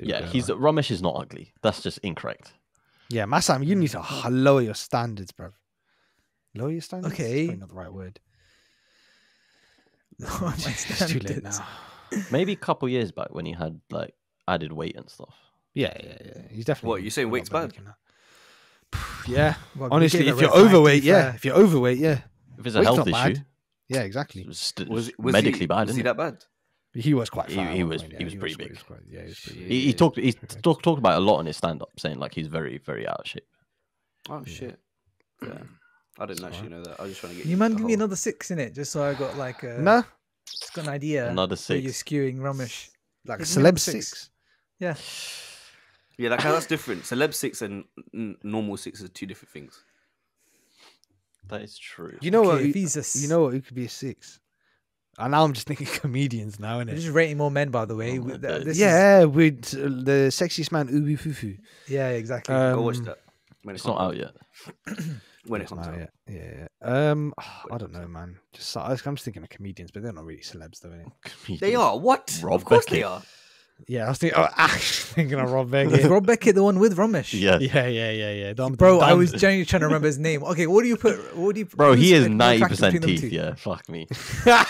Yeah, he's like. Romesh is not ugly. That's just incorrect. Yeah, Masam, you need to lower your standards, bro. Lower your standards. Okay, probably not the right word. Lower my standards. It's too late now. Maybe a couple years back when he had like added weight and stuff. Yeah, yeah, yeah. He's definitely. What you saying? Weight's bad. Yeah. Well, honestly, if you're overweight, yeah. If you're overweight, yeah. If it's a health issue. Yeah, exactly. Was medically bad? Was he that bad? He was quite fat. He, he was. Point, yeah. He was he pretty was, big. He, was quite, yeah, he, was pretty, yeah, he, he yeah, talked. He talked talked about it a lot in his stand up, saying like he's very, very out of shape. Oh yeah. shit! Yeah, I didn't That's actually right. know that. I was just trying to get you. You man, give whole... me another six in it, just so I got like a. No. Just got an idea. Another six. You're skewing Romesh. Like celeb six. six. Yeah. Yeah, like that's different. Celeb six and normal six are two different things. That is true. You know okay, what? If he's a... You know what? It could be a six. And now I'm just thinking comedians now, innit? We're just rating more men, by the way. Oh, this yeah, is... with uh, the sexiest man, Ubi Fufu. Yeah, exactly. Um, Go watch that. When it's, it's not out yet. When it's, it's not out yet. Yeah, yeah. Um, oh, I don't know, man. Just I'm just thinking of comedians, but they're not really celebs, though, innit? Comedians. They are. What? Rob of course Beckett. they are. Yeah, I was thinking, oh, actually thinking of Rob Beckett. Is Rob Beckett the one with Romesh? Yeah, yeah, yeah, yeah, yeah. Dumb, bro, dumb. I was genuinely trying to remember his name. Okay, what do you put? What do you? Bro, he is ninety percent teeth. Yeah, fuck me. Bro,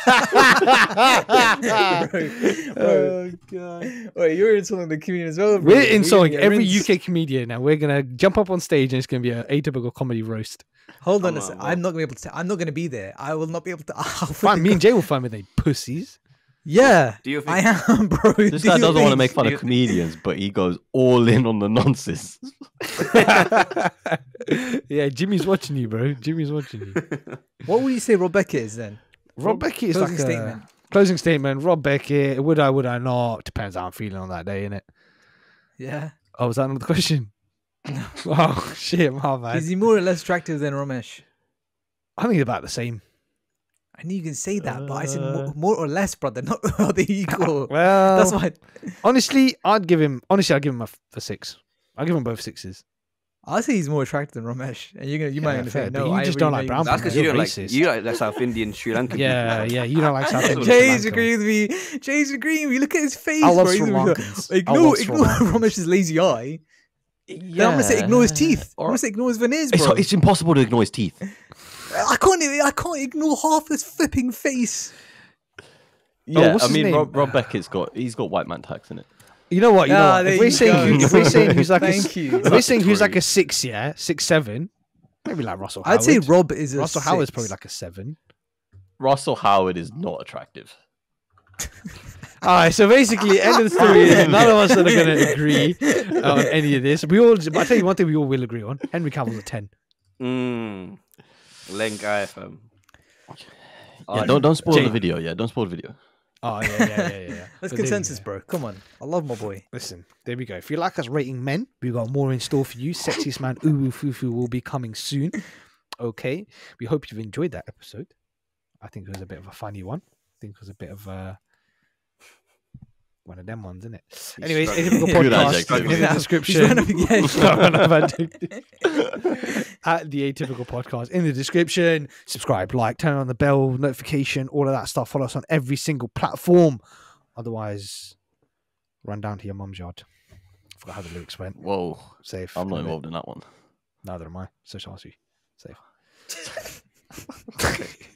bro. Oh god! Wait, you're insulting the comedian as well. Bro. We're insulting we're every rinsed. U K comedian now. We're gonna jump up on stage and it's gonna be an atypical comedy roast. Hold on, on a second. I'm not gonna be able to. I'm not gonna be there. I will not be able to. Fine, me and Jay will find me. They pussies. Yeah, do you think I am, bro? This guy doesn't want to make fun of comedians, but he goes all in on the nonsense. Yeah, Jimmy's watching you, bro. Jimmy's watching you. What would you say Rob Beckett is then? Rob Beckett is like a statement. Closing statement. Rob Beckett. Would I? Would I not? Depends how I'm feeling on that day, innit? Yeah. Oh, was that another question? Oh shit, my man. Is he more or less attractive than Romesh? I think about the same. I knew you can say that, uh, but I said more, more or less, brother. Not are they equal? Well, that's why. Honestly, I'd give him. Honestly, I'd give him a, a six. I'd give him both sixes. I'd say he's more attractive than Ramesh, and you're gonna, you yeah, might yeah, fair, say no. You I just don't like brown people. That's because you don't racist. like you don't like South Indian, Sri Lankan. Yeah, yeah, you don't like South Indian. Jay's agreeing with me. Jay's agreeing with me. Look at his face. I love Sri Lankans. Ignore, ignore Ramesh's lazy eye. Yeah, I'm gonna say ignore his teeth. I'm gonna say ignore his veneers, bro. It's, it's impossible to ignore his teeth. I can't. I can't ignore half his flipping face. Yeah, oh, I mean, Rob, Rob Beckett's got. He's got white man tax in it. You know what? You ah, know what? If we're saying, if we're saying who's like, Thank a, you. If we're saying who's like a six, yeah, six seven, maybe like Russell. Howard. I'd say Rob is a Russell six. Howard's probably like a seven. Russell Howard is not attractive. All right, so basically, end of the story is none of us are going to agree on any of this. We all. I tell you one thing, we all will agree on. Henry Cavill's a ten. Hmm. Link I F M. Yeah, don't don't spoil Jay. the video. Yeah, don't spoil the video. Oh yeah, yeah, yeah, yeah. yeah. That's consensus, bro. Come on, I love my boy. Listen, there we go. If you like us rating men, we got more in store for you. Sexiest Man Uwu Fufu will be coming soon. Okay, we hope you've enjoyed that episode. I think it was a bit of a funny one. I think it was a bit of a one of them ones, isn't it? Anyways, atypical podcast in the description. At the Atypical Podcast in the description. Subscribe, like, turn on the bell notification, all of that stuff. Follow us on every single platform. Otherwise, run down to your mum's yard. I forgot how the lyrics went. Whoa, safe. I'm not involved in that one. Neither am I. So shall I. Safe.